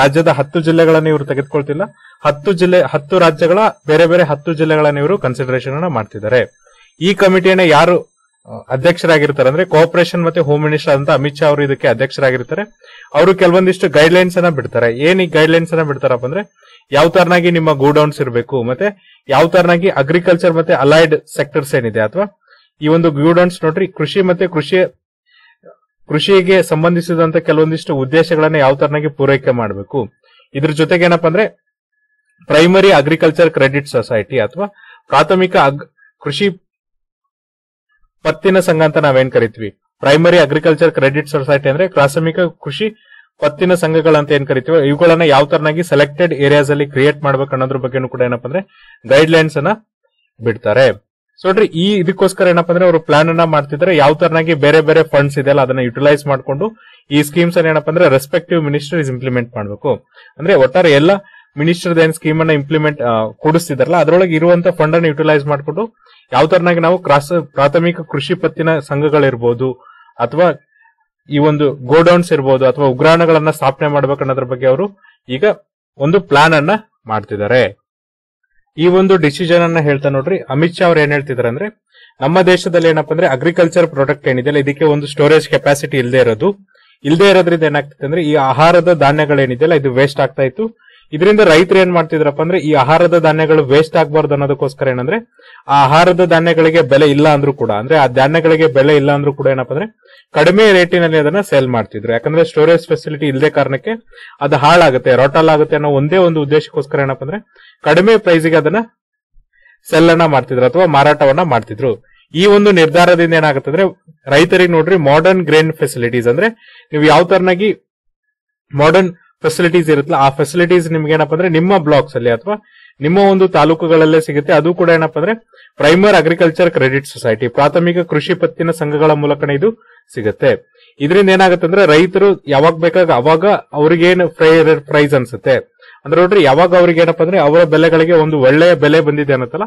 ರಾಜ್ಯದ 10 ಜಿಲ್ಲೆಗಳನ್ನ ಇವರು ತೆಗೆದುಕೊಳ್ತಿಲ್ಲ, 10 ರಾಜ್ಯಗಳ ಬೇರೆ ಬೇರೆ 10 ಜಿಲ್ಲೆಗಳನ್ನ ಇವರು ಕನ್ಸಿಡರೇಷನ್ ಅನ್ನ ಮಾಡ್ತಿದ್ದಾರೆ. ಈ ಕಮಿಟಿಯನ್ನ ಯಾರು ಅಧ್ಯಕ್ಷರಾಗಿರ್ತಾರೆ ಅಂದ್ರೆ ಕೋಆಪರೇಷನ್ ಮತ್ತೆ ಹೋಮ್ ಮಿನಿಸ್ಟರ್ ಅಂತ ಅಮಿತ್ ಶಾ ಅವರು ಇದಕ್ಕೆ ಅಧ್ಯಕ್ಷರಾಗಿರ್ತಾರೆ. ಅವರು ಕೆಲವೊಂದಿಷ್ಟು ಗೈಡ್ಲೈನ್ಸ್ ಅನ್ನ ಬಿಡ್ತಾರೆ. ಏನ್ ಈ ಗೈಡ್ಲೈನ್ಸ್ ಅನ್ನ ಬಿಡ್ತಾರಪ್ಪ ಅಂದ್ರೆ ಯಾವ ತರನಾಗಿ ನಿಮ್ಮ ಗೋಡೌನ್ಸ್ ಇರಬೇಕು, ಮತ್ತೆ ಯಾವ ತರನಾಗಿ ಅಗ್ರಿಕಲ್ಚರ್ ಮತ್ತೆ ಅಲೈಡ್ ಸೆಕ್ಟರ್ಸ್ ಏನಿದೆ ಅಥವಾ ಈ ಒಂದು ಗೋಡೌನ್ಸ್ ನೋಡ್ರಿ ಕೃಷಿ ಮತ್ತೆ ಕೃಷಿಗೆ ಸಂಬಂಧಿಸಿದಂತ ಕೆಲವೊಂದಿಷ್ಟು ಉದ್ದೇಶಗಳನ್ನ ಯಾವ ತರನಾಗಿ ಪೂರೈಕೆ ಮಾಡಬೇಕು. ಇದ್ರ ಜೊತೆಗೆ ಏನಪ್ಪಾ ಅಂದ್ರೆ ಪ್ರೈಮರಿ ಅಗ್ರಿಕಲ್ಚರ್ ಕ್ರೆಡಿಟ್ ಸೊಸೈಟಿ ಅಥವಾ ಪ್ರಾಥಮಿಕ ಕೃಷಿ ಪತ್ತಿನ ಸಂಘ ಅಂತ ನಾವೇನ್ ಕರಿತೀವಿ, ಪ್ರೈಮರಿ ಅಗ್ರಿಕಲ್ಚರ್ ಕ್ರೆಡಿಟ್ ಸೊಸೈಟಿ ಅಂದ್ರೆ ಪ್ರಾಥಮಿಕ ಕೃಷಿ ಪತ್ತಿನ ಸಂಘಗಳಂತ ಏನ್ ಕರಿತೀವಿ, ಇವುಗಳನ್ನ ಯಾವ ತರನಾಗಿ ಸೆಲೆಕ್ಟೆಡ್ ಏರಿಯಾಸ್ ಅಲ್ಲಿ ಕ್ರಿಯೇಟ್ ಮಾಡಬೇಕು ಅನ್ನೋದ್ರ ಬಗ್ಗೆನೂ ಕೂಡ ಏನಪ್ಪಾ ಅಂದ್ರೆ ಗೈಡ್ ಲೈನ್ಸ್ ಅನ್ನ ಬಿಡ್ತಾರೆ. ಸೊ ನೋಡ್ರಿ ಈ ಇದಕ್ಕೋಸ್ಕರ ಏನಪ್ಪಾ ಅಂದ್ರೆ ಅವರು ಪ್ಲಾನ್ ಅನ್ನ ಮಾಡ್ತಿದ್ದಾರೆ, ಯಾವ ತರನಾಗಿ ಬೇರೆ ಬೇರೆ ಫಂಡ್ಸ್ ಇದೆಯಲ್ಲ ಅದನ್ನ ಯುಟಿಲೈಸ್ ಮಾಡಿಕೊಂಡು ಈ ಸ್ಕೀಮ್ಸ್ ಅನ್ನ ಏನಪ್ಪಾ ಅಂದ್ರೆ ರೆಸ್ಪೆಕ್ಟಿವ್ ಮಿನಿಸ್ಟರ್ ಇಂಪ್ಲಿಮೆಂಟ್ ಮಾಡಬೇಕು. ಅಂದ್ರೆ ಒಟ್ಟಾರೆ ಎಲ್ಲ ಮಿನಿಸ್ಟರ್ ಏನ್ ಸ್ಕೀಮ್ ಅನ್ನ ಇಂಪ್ಲಿಮೆಂಟ್ ಕೊಡಿಸ್ತಿದಾರಲ್ಲ ಅದರೊಳಗೆ ಇರುವಂತಹ ಫಂಡ್ ಅನ್ನು ಯುಟಿಲೈಸ್ ಮಾಡಿಕೊಂಡು ಯಾವ ತರನಾಗಿ ನಾವು ಪ್ರಾಥಮಿಕ ಕೃಷಿ ಪತ್ತಿನ ಸಂಘಗಳಿರ್ಬೋದು ಅಥವಾ ಈ ಒಂದು ಗೋಡೌನ್ಸ್ ಇರ್ಬೋದು ಅಥವಾ ಉಗ್ರಾಣಗಳನ್ನ ಸ್ಥಾಪನೆ ಮಾಡ್ಬೇಕನ್ನೋದ್ರ ಬಗ್ಗೆ ಅವರು ಈಗ ಒಂದು ಪ್ಲಾನ್ ಅನ್ನ ಮಾಡ್ತಿದ್ದಾರೆ. ಈ ಒಂದು ಡಿಸಿಷನ್ ಅನ್ನ ಹೇಳ್ತಾ ನೋಡ್ರಿ ಅಮಿತ್ ಶಾ ಅವ್ರು ಏನ್ ಹೇಳ್ತಿದಾರೆ ಅಂದ್ರೆ, ನಮ್ಮ ದೇಶದಲ್ಲಿ ಏನಪ್ಪಾ ಅಂದ್ರೆ ಅಗ್ರಿಕಲ್ಚರ್ ಪ್ರಾಡಕ್ಟ್ ಏನಿದೆ ಇದಕ್ಕೆ ಒಂದು ಸ್ಟೋರೇಜ್ ಕೆಪಾಸಿಟಿ ಇಲ್ಲದೆ ಇರೋದ್ರಿಂದ ಏನಾಗ್ತಿದೆ ಅಂದ್ರೆ ಈ ಆಹಾರದ ಧಾನ್ಯಗಳೇನಿದೆಯಲ್ಲ ಇದು ವೇಸ್ಟ್ ಆಗ್ತಾ ಇತ್ತು. ಇದರಿಂದ ರೈತರು ಏನ್ ಮಾಡ್ತಿದ್ರಪ್ಪ ಅಂದ್ರೆ ಈ ಆಹಾರದ ಧಾನ್ಯಗಳು ವೇಸ್ಟ್ ಆಗಬಾರ್ದು ಅನ್ನೋದಕ್ಕೋಸ್ಕರ ಏನಂದ್ರೆ ಆ ಆಹಾರದ ಧಾನ್ಯಗಳಿಗೆ ಬೆಲೆ ಇಲ್ಲ ಅಂದ್ರೂ ಕೂಡ ಅಂದ್ರೆ ಆ ಧಾನ್ಯಗಳಿಗೆ ಬೆಲೆ ಇಲ್ಲ ಅಂದ್ರೂ ಕೂಡ ಏನಪ್ಪ ಅಂದ್ರೆ ಕಡಿಮೆ ರೇಟಿನಲ್ಲಿ ಅದನ್ನ ಸೇಲ್ ಮಾಡ್ತಿದ್ರು. ಯಾಕಂದ್ರೆ ಸ್ಟೋರೇಜ್ ಫೆಸಿಲಿಟಿ ಇಲ್ಲದೆ ಕಾರಣಕ್ಕೆ ಅದು ಹಾಳಾಗುತ್ತೆ, ರೋಟಲ್ ಆಗುತ್ತೆ ಅನ್ನೋ ಒಂದೇ ಒಂದು ಉದ್ದೇಶಕ್ಕೋಸ್ಕರ ಏನಪ್ಪ ಅಂದ್ರೆ ಕಡಿಮೆ ಪ್ರೈಸಿಗೆ ಅದನ್ನ ಸೆಲ್ ಅನ್ನ ಮಾಡ್ತಿದ್ರು ಅಥವಾ ಮಾರಾಟವನ್ನ ಮಾಡ್ತಿದ್ರು. ಈ ಒಂದು ನಿರ್ಧಾರದಿಂದ ಏನಾಗುತ್ತೆ ಅಂದ್ರೆ ರೈತರಿಗೆ ನೋಡ್ರಿ ಮಾಡರ್ನ್ ಗ್ರೇನ್ ಫೆಸಿಲಿಟೀಸ್ ಅಂದ್ರೆ ನೀವು ಯಾವ ತರನಾಗಿ ಮಾಡರ್ನ್ ಫೆಸಿಲಿಟೀಸ್ ಇರುತ್ತಲ್ಲ ಆ ಫೆಸಿಲಿಟೀಸ್ ನಿಮ್ಗೆ ಏನಪ್ಪ ಅಂದ್ರೆ ನಿಮ್ಮ ಬ್ಲಾಕ್ಸ್ ಅಲ್ಲಿ ಅಥವಾ ನಿಮ್ಮ ಒಂದು ತಾಲೂಕುಗಳಲ್ಲೇ ಸಿಗುತ್ತೆ. ಅದು ಕೂಡ ಏನಪ್ಪ ಅಂದ್ರೆ ಪ್ರೈಮರಿ ಅಗ್ರಿಕಲ್ಚರ್ ಕ್ರೆಡಿಟ್ ಸೊಸೈಟಿ ಪ್ರಾಥಮಿಕ ಕೃಷಿ ಪತ್ತಿನ ಸಂಘಗಳ ಮೂಲಕನೇ ಇದು ಸಿಗುತ್ತೆ. ಇದರಿಂದ ಏನಾಗುತ್ತೆ ಅಂದ್ರೆ ರೈತರು ಯಾವಾಗ ಬೇಕಾಗ ಅವಾಗ ಅವ್ರಿಗೇನು ಪ್ರೈಸ್ ಅನ್ಸುತ್ತೆ ಅಂದ್ರೆ ನೋಡ್ರಿ ಯಾವಾಗ ಅವ್ರಿಗೆ ಏನಪ್ಪ ಅಂದ್ರೆ ಅವರ ಬೆಲೆಗಳಿಗೆ ಒಂದು ಒಳ್ಳೆಯ ಬೆಲೆ ಬಂದಿದೆ ಅನ್ನತ್ತಲ್ಲ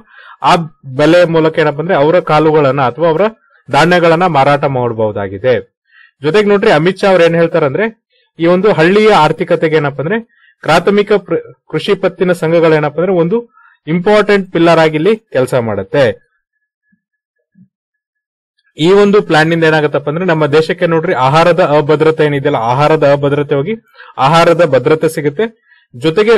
ಆ ಬೆಲೆ ಮೂಲಕ ಏನಪ್ಪ ಅಂದ್ರೆ ಅವರ ಕಾಳುಗಳನ್ನ ಅಥವಾ ಅವರ ಧಾನ್ಯಗಳನ್ನ ಮಾರಾಟ ಮಾಡಬಹುದಾಗಿದೆ. ಜೊತೆಗೆ ನೋಡ್ರಿ ಅಮಿತ್ ಶಾ ಅವ್ರು ಏನ್ ಹೇಳ್ತಾರಂದ್ರೆ ಈ ಒಂದು ಹಳ್ಳಿಯ ಆರ್ಥಿಕತೆಗೆ ಏನಪ್ಪ ಅಂದ್ರೆ ಪ್ರಾಥಮಿಕ ಕೃಷಿ ಪತ್ತಿನ ಸಂಘಗಳೇನಪ್ಪ ಅಂದ್ರೆ ಒಂದು ಇಂಪಾರ್ಟೆಂಟ್ ಪಿಲ್ಲರ್ ಆಗಿ ಇಲ್ಲಿ ಕೆಲಸ ಮಾಡುತ್ತೆ. ಈ ಒಂದು ಪ್ಲಾನ್ ನಿಂದ ಏನಾಗತ್ತಪ್ಪ ಅಂದ್ರೆ ನಮ್ಮ ದೇಶಕ್ಕೆ ನೋಡ್ರಿ ಆಹಾರದ ಅಭದ್ರತೆ ಏನಿದೆಯಲ್ಲ ಆಹಾರದ ಅಭದ್ರತೆ ಹೋಗಿ ಆಹಾರದ ಭದ್ರತೆ ಸಿಗುತ್ತೆ. ಜೊತೆಗೆ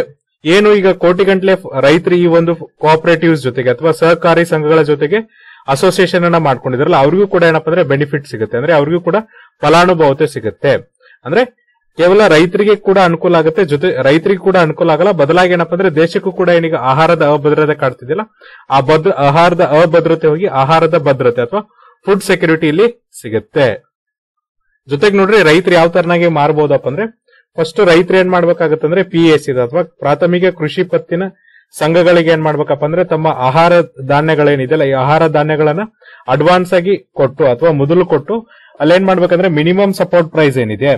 ಏನು ಈಗ ಕೋಟಿಗಂಟ್ಲೆ ರೈತರು ಈ ಒಂದು ಕೋಆಪರೇಟಿವ್ಸ್ ಜೊತೆಗೆ ಅಥವಾ ಸಹಕಾರಿ ಸಂಘಗಳ ಜೊತೆಗೆ ಅಸೋಸಿಯೇಷನ್ ಅನ್ನ ಮಾಡ್ಕೊಂಡಿದ್ರಲ್ಲ ಅವ್ರಿಗೂ ಕೂಡ ಏನಪ್ಪ ಅಂದ್ರೆ ಬೆನಿಫಿಟ್ ಸಿಗುತ್ತೆ, ಅಂದ್ರೆ ಅವ್ರಿಗೂ ಕೂಡ ಫಲಾನುಭವತೆ ಸಿಗುತ್ತೆ. ಅಂದ್ರೆ ಕೇವಲ ರೈತರಿಗೆ ಕೂಡ ಅನುಕೂಲ ಆಗುತ್ತೆ, ಜೊತೆ ರೈತರಿಗೆ ಕೂಡ ಅನುಕೂಲ ಆಗಲ್ಲ, ಬದಲಾಗಿ ಏನಪ್ಪ ಅಂದ್ರೆ ದೇಶಕ್ಕೂ ಕೂಡ ಏನೀಗ ಆಹಾರದ ಅಭದ್ರತೆ ಕಾಡ್ತಿದ್ದಿಲ್ಲ ಆ ಆಹಾರದ ಅಭದ್ರತೆ ಹೋಗಿ ಆಹಾರದ ಭದ್ರತೆ ಅಥವಾ ಫುಡ್ ಸೆಕ್ಯೂರಿಟಿ ಇಲ್ಲಿ ಸಿಗುತ್ತೆ. ಜೊತೆಗೆ ನೋಡ್ರಿ ರೈತರು ಯಾವ ತರನಾಗಿ ಮಾರಬಹುದಪ್ಪ ಅಂದ್ರೆ ಫಸ್ಟ್ ರೈತರು ಏನ್ ಮಾಡ್ಬೇಕಾಗತ್ತಂದ್ರೆ PAS ಇದೆ ಅಥವಾ ಪ್ರಾಥಮಿಕ ಕೃಷಿ ಪತ್ತಿನ ಸಂಘಗಳಿಗೆ ಏನ್ ಮಾಡ್ಬೇಕಪ್ಪ ಅಂದ್ರೆ ತಮ್ಮ ಆಹಾರ ಧಾನ್ಯಗಳೇನಿದೆಯಲ್ಲ ಈ ಆಹಾರ ಧಾನ್ಯಗಳನ್ನ ಅಡ್ವಾನ್ಸ್ ಆಗಿ ಕೊಟ್ಟು ಅಥವಾ ಮೊದಲು ಕೊಟ್ಟು ಅಲ್ಲೇನ್ ಮಾಡ್ಬೇಕಂದ್ರೆ ಮಿನಿಮಮ್ ಸಪೋರ್ಟ್ ಪ್ರೈಸ್ ಏನಿದೆ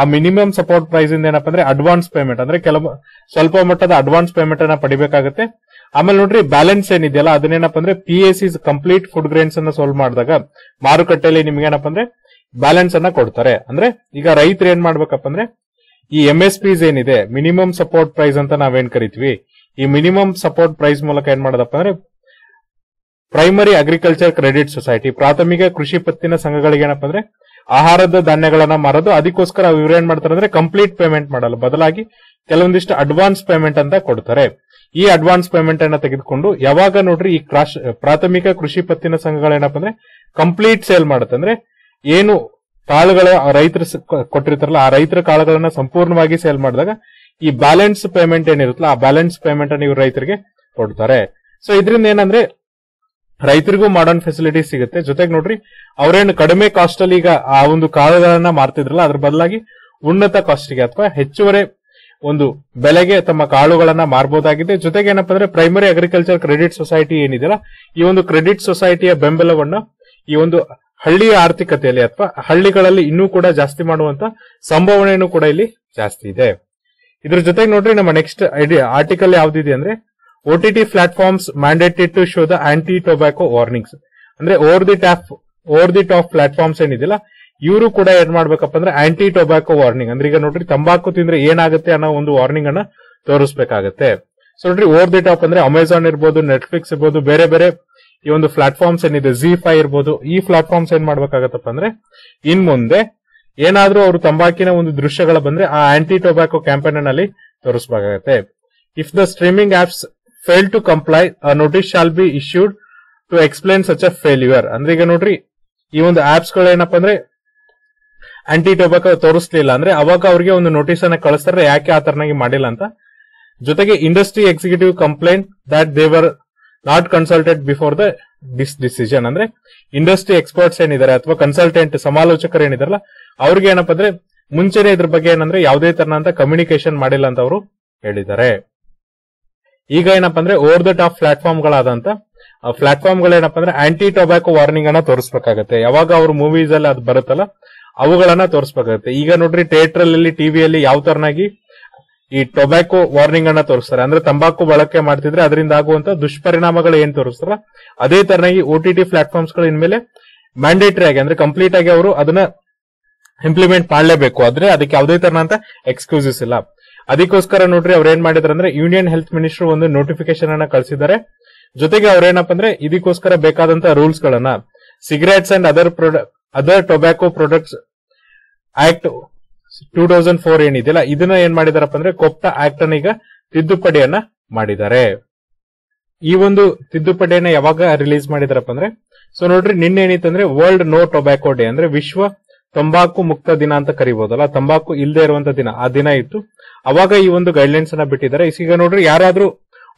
ಆ ಮಿನಿಮಮ್ ಸಪೋರ್ಟ್ ಪ್ರೈಸ್ ಇಂದ ಏನಪ್ಪ ಅಂದ್ರೆ ಅಡ್ವಾನ್ಸ್ ಪೇಮೆಂಟ್ ಅಂದ್ರೆ ಕೆಲವು ಸ್ವಲ್ಪ ಮಟ್ಟದ ಅಡ್ವಾನ್ಸ್ ಪೇಮೆಂಟ್ ಅನ್ನ ಪಡಿಬೇಕಾಗುತ್ತೆ. ಆಮೇಲೆ ನೋಡ್ರಿ ಬ್ಯಾಲೆನ್ಸ್ ಏನಿದೆಯಲ್ಲ ಅದನ್ನೇನಪ್ಪ ಅಂದ್ರೆ PAS ಕಂಪ್ಲೀಟ್ ಫುಡ್ ಗ್ರೇನ್ಸ್ ಅನ್ನ ಸೋಲ್ವ್ ಮಾಡಿದಾಗ ಮಾರುಕಟ್ಟೆಯಲ್ಲಿ ನಿಮ್ಗೆ ಏನಪ್ಪ ಅಂದ್ರೆ ಬ್ಯಾಲೆನ್ಸ್ ಅನ್ನ ಕೊಡ್ತಾರೆ. ಅಂದ್ರೆ ಈಗ ರೈತರು ಏನ್ ಮಾಡ್ಬೇಕಪ್ಪ ಅಂದ್ರೆ ಈ MSPs ಏನಿದೆ ಮಿನಿಮಮ್ ಸಪೋರ್ಟ್ ಪ್ರೈಸ್ ಅಂತ ನಾವೇನ್ ಕರಿತೀವಿ ಈ ಮಿನಿಮಮ್ ಸಪೋರ್ಟ್ ಪ್ರೈಸ್ ಮೂಲಕ ಏನ್ ಮಾಡೋದಪ್ಪ ಅಂದ್ರೆ ಪ್ರೈಮರಿ ಅಗ್ರಿಕಲ್ಚರ್ ಕ್ರೆಡಿಟ್ ಸೊಸೈಟಿ ಪ್ರಾಥಮಿಕ ಕೃಷಿ ಪತ್ತಿನ ಸಂಘಗಳಿಗೆ ಏನಪ್ಪ ಅಂದ್ರೆ ಆಹಾರದ ಧಾನ್ಯಗಳನ್ನ ಮಾರೋದು. ಅದಕ್ಕೋಸ್ಕರ ಇವ್ರು ಏನ್ ಮಾಡ್ತಾರೆ ಅಂದ್ರೆ ಕಂಪ್ಲೀಟ್ ಪೇಮೆಂಟ್ ಮಾಡಲ್ಲ, ಬದಲಾಗಿ ಕೆಲವೊಂದಿಷ್ಟು ಅಡ್ವಾನ್ಸ್ ಪೇಮೆಂಟ್ ಅಂತ ಕೊಡ್ತಾರೆ. ಈ ಅಡ್ವಾನ್ಸ್ ಪೇಮೆಂಟ್ ಅನ್ನ ತೆಗೆದುಕೊಂಡು ಯಾವಾಗ ನೋಡ್ರಿ ಈ ಪ್ರಾಥಮಿಕ ಕೃಷಿ ಪತ್ತಿನ ಸಂಘಗಳೇನಪ್ಪ ಅಂದ್ರೆ ಕಂಪ್ಲೀಟ್ ಸೇಲ್ ಮಾಡುತ್ತೆ ಅಂದ್ರೆ ಏನು ಕಾಳುಗಳ ರೈತರು ಕೊಟ್ಟಿರ್ತಾರಲ್ಲ ಆ ರೈತರ ಕಾಳುಗಳನ್ನ ಸಂಪೂರ್ಣವಾಗಿ ಸೇಲ್ ಮಾಡಿದಾಗ ಈ ಬ್ಯಾಲೆನ್ಸ್ ಪೇಮೆಂಟ್ ಏನಿರುತ್ತಲ್ಲ ಆ ಬ್ಯಾಲೆನ್ಸ್ ಪೇಮೆಂಟ್ ಅನ್ನು ಇವ್ರು ರೈತರಿಗೆ ಕೊಡ್ತಾರೆ. ಸೊ ಇದರಿಂದ ಏನಂದ್ರೆ ರೈತರಿಗೂ ಮಾಡರ್ನ್ ಫೆಸಿಲಿಟಿ ಸಿಗುತ್ತೆ. ಜೊತೆಗೆ ನೋಡ್ರಿ ಅವ್ರೇನು ಕಡಿಮೆ ಕಾಸ್ಟ್ ಅಲ್ಲಿ ಈಗ ಆ ಒಂದು ಕಾಳುಗಳನ್ನ ಮಾರ್ತಿದ್ರಲ್ಲ ಅದ್ರ ಬದಲಾಗಿ ಉನ್ನತ ಕಾಸ್ಟ್ಗೆ ಅಥವಾ ಹೆಚ್ಚುವರಿ ಒಂದು ಬೆಲೆಗೆ ತಮ್ಮ ಕಾಳುಗಳನ್ನ ಮಾರಬಹುದಾಗಿದೆ. ಜೊತೆಗೆ ಏನಪ್ಪ ಅಂದ್ರೆ ಪ್ರೈಮರಿ ಅಗ್ರಿಕಲ್ಚರ್ ಕ್ರೆಡಿಟ್ ಸೊಸೈಟಿ ಏನಿದೆಯಲ್ಲ ಈ ಒಂದು ಕ್ರೆಡಿಟ್ ಸೊಸೈಟಿಯ ಬೆಂಬಲವನ್ನ ಈ ಒಂದು ಹಳ್ಳಿಯ ಆರ್ಥಿಕತೆಯಲ್ಲಿ ಅಥವಾ ಹಳ್ಳಿಗಳಲ್ಲಿ ಇನ್ನೂ ಕೂಡ ಜಾಸ್ತಿ ಮಾಡುವಂತ ಸಂಭಾವನೆಯನ್ನು ಕೂಡ ಇಲ್ಲಿ ಜಾಸ್ತಿ ಇದೆ. ಇದ್ರ ಜೊತೆಗೆ ನೋಡ್ರಿ ನಮ್ಮ ನೆಕ್ಸ್ಟ್ ಆರ್ಟಿಕಲ್ ಯಾವ್ದಿದೆ ಅಂದ್ರೆ OTT platforms mandated to show the anti tobacco warnings ಅಂದ್ರೆ ಓವರ್ ದಿ ಟಾಪ್ ಪ್ಲಾಟ್ಫಾರ್ಮ್ಸ್ ಏನಿದೆಯಲ್ಲ ಇವರು ಕೂಡ ಏನ್ ಮಾಡ್ಬೇಕಪ್ಪ ಅಂದ್ರೆ ಆಂಟಿ ಟೊಬ್ಯಾಕೋ ವಾರ್ನಿಂಗ್ ಅಂದ್ರೆ ಈಗ ನೋಡ್ರಿ ತಂಬಾಕು ತಿಂದ್ರೆ ಏನಾಗುತ್ತೆ ಅನ್ನೋ ಒಂದು ವಾರ್ನಿಂಗ್ ಅನ್ನ ತೋರಿಸಬೇಕಾಗತ್ತೆ. ಸೊ ನೋಡ್ರಿ ಓವರ್ ದಿ ಟಾಪ್ ಅಂದ್ರೆ ಅಮೆಜಾನ್ ಇರ್ಬೋದು, ನೆಟ್ಫ್ಲಿಕ್ಸ್ ಇರ್ಬೋದು, ಬೇರೆ ಬೇರೆ ಈ ಒಂದು ಪ್ಲಾಟ್ಫಾರ್ಮ್ಸ್ ಏನಿದೆ ZEE5 ಇರ್ಬೋದು, ಈ ಪ್ಲಾಟ್ಫಾರ್ಮ್ಸ್ ಏನ್ ಮಾಡ್ಬೇಕಾಗತ್ತಪ್ಪ ಅಂದ್ರೆ ಇನ್ ಮುಂದೆ ಏನಾದ್ರೂ ಅವರು ತಂಬಾಕಿನ ಒಂದು ದೃಶ್ಯಗಳ ಬಂದ್ರೆ ಆ ಆಂಟಿ ಟೊಬ್ಯಾಕೋ ಕ್ಯಾಂಪೇನ್ ನಲ್ಲಿ ತೋರಿಸಬೇಕಾಗತ್ತೆ. If the streaming apps fail to comply a notice shall be issued to explain such a failure ಅಂದ್ರೆ ಈಗ ನೋಡ್ರಿ ಈ ಒಂದು ಆಪ್ಸ್ ಗಳು ಏನಪ್ಪ ಅಂದ್ರೆ ಆಂಟಿ ಟೊಬ್ಯಾಕೋ ತೋರಿಸ್ಲಿಲ್ಲ ಅಂದ್ರೆ ಅವಾಗ ಅವ್ರಿಗೆ ಒಂದು ನೋಟಿಸ್ ಅನ್ನ ಕಳಿಸ್ತಾರೆ ಯಾಕೆ ಆ ತರನಾಗಿ ಮಾಡಿಲ್ಲ ಅಂತ. ಜೊತೆಗೆ industry executive complaint that they were not consulted before the this decision. ಅಂದ್ರೆ industry experts ಏನಿದ್ದಾರೆ ಅಥವಾ consultant ಸಮಾಲೋಚಕರು ಏನಿದಾರಲ್ಲ ಅವರಿಗೆ ಏನಪ್ಪಾ ಅಂದ್ರೆ ಮುಂಚೆನೇ ಇದರ ಬಗ್ಗೆ ಏನಂದ್ರೆ ಯಾವುದೇ ತರನಂತ ಕಮ್ಯುನಿಕೇಶನ್ ಮಾಡಿಲ್ಲ ಅಂತ ಅವರು ಹೇಳಿದ್ದಾರೆ. ಈಗ ಏನಪ್ಪಾ ಅಂದ್ರೆ ಓವರ್ ದ ಟಾಪ್ ಪ್ಲಾಟ್ಫಾರ್ಮ್ ಗಳಾದಂತ ಪ್ಲಾಟ್ಫಾರ್ಮ್ ಗಳು ಏನಪ್ಪಾ ಅಂದ್ರೆ ಆಂಟಿ ಟೊಬ್ಯಾಕೋ ವಾರ್ನಿಂಗ್ ಅನ್ನು ತೋರಿಸಬೇಕಾಗುತ್ತೆ. ಯಾವಾಗ ಅವರು ಮೂವೀಸ್ ಅಲ್ಲಿ ಅದು ಬರುತ್ತಲ್ಲ ಅವುಗಳನ್ನ ತೋರಿಸಬೇಕಾಗುತ್ತೆ. ಈಗ ನೋಡ್ರಿ ಥಿಯೇಟರ್ ಅಲ್ಲಿ ಟಿವಿಯಲ್ಲಿ ಯಾವ ತರನಾಗಿ ಈ ಟೊಬ್ಯಾಕೋ ವಾರ್ನಿಂಗ್ ಅನ್ನ ತೋರಿಸ್ತಾರೆ. ಅಂದ್ರೆ ತಂಬಾಕು ಬಳಕೆ ಮಾಡ್ತಿದ್ರೆ ಅದರಿಂದ ಆಗುವಂತ ದುಷ್ಪರಿಣಾಮಗಳು ಏನ್ ತೋರಿಸ್ತಾರ ಅದೇ ತರನಾಗಿ OTT ಪ್ಲಾಟ್ಫಾರ್ಮ್ಸ್ ಗಳು ಇನ್ಮೇಲೆ ಮ್ಯಾಂಡೇಟರಿ ಆಗಿ ಅಂದ್ರೆ ಕಂಪ್ಲೀಟ್ ಆಗಿ ಅವರು ಅದನ್ನ ಇಂಪ್ಲಿಮೆಂಟ್ ಮಾಡಲೇಬೇಕು. ಆದ್ರೆ ಅದಕ್ಕೆ ಯಾವುದೇ ತರನಂತ ಎಕ್ಸ್ಕ್ಯೂಸಸ್ ಇಲ್ಲ. ಅದಕ್ಕೋಸ್ಕರ ನೋಡ್ರಿ ಅವ್ರು ಏನ್ ಮಾಡಿದ್ರ ಅಂದ್ರೆ ಯೂನಿಯನ್ ಹೆಲ್ತ್ ಮಿನಿಸ್ಟರ್ ಒಂದು ನೋಟಿಫಿಕೇಶನ್ ಅನ್ನ ಕಳಿಸಿದ್ದಾರೆ. ಜೊತೆಗೆ ಅವ್ರೇನಪ್ಪ ಅಂದ್ರೆ ಇದಕ್ಕೋಸ್ಕರ ಬೇಕಾದಂತ ರೂಲ್ಸ್ ಗಳನ್ನ cigarettes and other tobacco products act 2004 ಏನಿದೆಯಲ್ಲ ಇದನ್ನ ಏನ್ ಮಾಡಿದಾರಪ್ಪ ಅಂದ್ರೆ ಕೊಪ್ಟಾ ಆಕ್ಟ್ ಅನ್ನ ಈಗ ತಿದ್ದುಪಡಿಯನ್ನ ಮಾಡಿದ್ದಾರೆ. ಈ ಒಂದು ತಿದ್ದುಪಡಿಯನ್ನ ಯಾವಾಗ ರಿಲೀಸ್ ಮಾಡಿದಾರಪ್ಪ ಅಂದ್ರೆ ಸೊ ನೋಡ್ರಿ ನಿನ್ನೆ ಏನಿತ್ತಂದ್ರೆ ವರ್ಲ್ಡ್ ನೋ ಟೊಬ್ಯಾಕೋ ಡೇ ಅಂದ್ರೆ ವಿಶ್ವ ತಂಬಾಕು ಮುಕ್ತ ದಿನ ಅಂತ ಕರಿಬಹುದಲ್ಲ, ತಂಬಾಕು ಇಲ್ಲದೆ ಇರುವಂತ ದಿನ ಆ ದಿನ ಇತ್ತು. ಅವಾಗ ಈ ಒಂದು ಗೈಡ್ಲೈನ್ಸ್ ಅನ್ನ ಬಿಟ್ಟಿದ್ದಾರೆ. ಈಗ ನೋಡ್ರಿ ಯಾರಾದ್ರೂ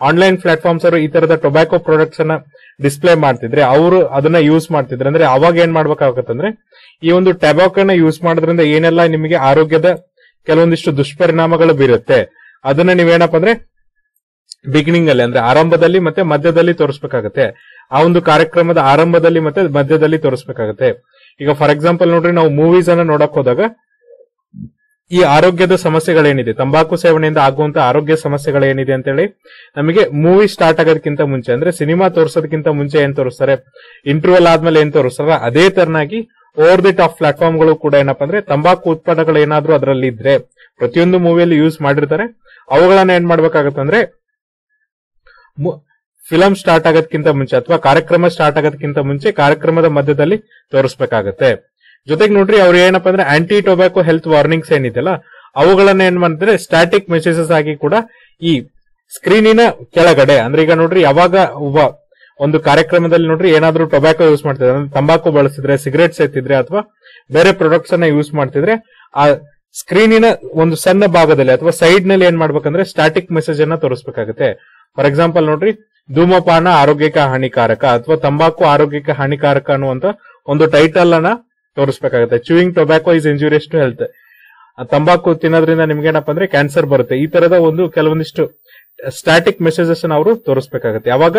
ಆನ್ಲೈನ್ ಪ್ಲಾಟ್ಫಾರ್ಮ್ಸ್ ಅವರು ಈ ತರದ ಟೊಬ್ಯಾಕೋ ಪ್ರಾಡಕ್ಟ್ಸ್ ಅನ್ನ ಡಿಸ್ಪ್ಲೇ ಮಾಡ್ತಿದ್ರೆ ಅವರು ಅದನ್ನ ಯೂಸ್ ಮಾಡ್ತಿದ್ರೆ ಅಂದ್ರೆ ಅವಾಗ ಏನ್ ಮಾಡ್ಬೇಕಾಗತ್ತಂದ್ರೆ ಈ ಒಂದು ಟೊಬ್ಯಾಕೋನ ಯೂಸ್ ಮಾಡೋದ್ರಿಂದ ಏನೆಲ್ಲ ನಿಮಗೆ ಆರೋಗ್ಯದ ಕೆಲವೊಂದಿಷ್ಟು ದುಷ್ಪರಿಣಾಮಗಳು ಬೀರುತ್ತೆ ಅದನ್ನ ನೀವೇನಪ್ಪ ಅಂದ್ರೆ ಬಿಗಿನಿಂಗ್ ಅಲ್ಲಿ ಅಂದ್ರೆ ಆರಂಭದಲ್ಲಿ ಮತ್ತೆ ಮಧ್ಯದಲ್ಲಿ ತೋರಿಸಬೇಕಾಗತ್ತೆ. ಆ ಒಂದು ಕಾರ್ಯಕ್ರಮದ ಆರಂಭದಲ್ಲಿ ಮತ್ತೆ ಮಧ್ಯದಲ್ಲಿ ತೋರಿಸಬೇಕಾಗತ್ತೆ. ಈಗ ಫಾರ್ ಎಕ್ಸಾಂಪಲ್ ನೋಡ್ರಿ ನಾವು ಮೂವೀಸ್ ಅನ್ನ ನೋಡಕ್ ಹೋದಾಗ ಈ ಆರೋಗ್ಯದ ಸಮಸ್ಯೆಗಳೇನಿದೆ ತಂಬಾಕು ಸೇವನೆಯಿಂದ ಆಗುವಂತ ಆರೋಗ್ಯ ಸಮಸ್ಯೆಗಳೇನಿದೆ ಅಂತ ಹೇಳಿ ನಮಗೆ ಮೂವಿ ಸ್ಟಾರ್ಟ್ ಆಗೋದಕ್ಕಿಂತ ಮುಂಚೆ ಅಂದ್ರೆ ಸಿನಿಮಾ ತೋರಿಸೋದಕ್ಕಿಂತ ಮುಂಚೆ ಏನ್ ತೋರಿಸ್ತಾರೆ ಇಂಟರ್ವಲ್ ಆದ್ಮೇಲೆ ಏನ್ ತೋರಿಸ್ತಾರ ಅದೇ ತರನಾಗಿ ಓವರ್ ದಿ ಟಾಪ್ ಪ್ಲಾಟ್ಫಾರ್ಮ್ ಗಳು ಕೂಡ ಏನಪ್ಪಾ ಅಂದ್ರೆ ತಂಬಾಕು ಉತ್ಪನ್ನಗಳು ಏನಾದ್ರು ಅದರಲ್ಲಿ ಇದ್ರೆ ಪ್ರತಿಯೊಂದು ಮೂವಿಯಲ್ಲಿ ಯೂಸ್ ಮಾಡಿರ್ತಾರೆ. ಅವುಗಳನ್ನ ಏನ್ ಮಾಡ್ಬೇಕಾಗತ್ತಂದ್ರೆ ಫಿಲಂ ಸ್ಟಾರ್ಟ್ ಆಗೋದಕ್ಕಿಂತ ಮುಂಚೆ ಅಥವಾ ಕಾರ್ಯಕ್ರಮ ಸ್ಟಾರ್ಟ್ ಆಗೋದಕ್ಕಿಂತ ಮುಂಚೆ ಕಾರ್ಯಕ್ರಮದ ಮಧ್ಯದಲ್ಲಿ ತೋರಿಸಬೇಕಾಗತ್ತೆ. ಜೊತೆಗೆ ನೋಡ್ರಿ ಅವ್ರು ಏನಪ್ಪಾ ಅಂದ್ರೆ ಆಂಟಿ ಟೊಬ್ಯಾಕೋ ಹೆಲ್ತ್ ವಾರ್ನಿಂಗ್ಸ್ ಏನಿದೆಯಲ್ಲ ಅವುಗಳನ್ನ ಏನ್ ಮಾಡಿದ್ರೆ ಸ್ಟಾಟಿಕ್ ಮೆಸೇಜಸ್ ಆಗಿ ಕೂಡ ಈ ಸ್ಕ್ರೀನಿನ ಕೆಳಗಡೆ ಅಂದ್ರೆ ಈಗ ನೋಡ್ರಿ ಯಾವಾಗ ಒಂದು ಕಾರ್ಯಕ್ರಮದಲ್ಲಿ ನೋಡ್ರಿ ಏನಾದ್ರು ಟೊಬ್ಯಾಕೋ ಯೂಸ್ ಮಾಡ್ತಿದ್ರೆ ಅಂದ್ರೆ ತಂಬಾಕು ಬಳಸಿದ್ರೆ ಸಿಗರೇಟ್ ಸೇತಿದ್ರೆ ಅಥವಾ ಬೇರೆ ಪ್ರಾಡಕ್ಟ್ಸ್ ಅನ್ನ ಯೂಸ್ ಮಾಡ್ತಿದ್ರೆ ಆ ಸ್ಕ್ರೀನಿನ ಒಂದು ಸಣ್ಣ ಭಾಗದಲ್ಲಿ ಅಥವಾ ಸೈಡ್ ನಲ್ಲಿ ಏನ್ ಮಾಡ್ಬೇಕಂದ್ರೆ ಸ್ಟಾಟಿಕ್ ಮೆಸೇಜ್ ಅನ್ನ ತೋರಿಸಬೇಕಾಗುತ್ತೆ. ಫಾರ್ ಎಕ್ಸಾಂಪಲ್ ನೋಡ್ರಿ ಧೂಮಪಾನ ಆರೋಗ್ಯಕ್ಕೆ ಹಾನಿಕಾರಕ ಅಥವಾ ತಂಬಾಕು ಆರೋಗ್ಯಕ್ಕೆ ಹಾನಿಕಾರಕ ಅನ್ನುವಂತ ಒಂದು ಟೈಟಲ್ ಅನ್ನ ತೋರಿಸಬೇಕಾಗುತ್ತೆ. Chewing tobacco is injurious to health, ತಂಬಾಕು ತಿನ್ನೋದ್ರಿಂದ ನಿಮ್ಗೆ ಏನಪ್ಪಾ ಅಂದ್ರೆ ಕ್ಯಾನ್ಸರ್ ಬರುತ್ತೆ. ಈ ತರದ ಒಂದು ಕೆಲವೊಂದಿಷ್ಟು ಸ್ಟಾಟಿಕ್ ಮೆಸೇಜಸ್ ಅವರು ತೋರಿಸಬೇಕಾಗತ್ತೆ. ಯಾವಾಗ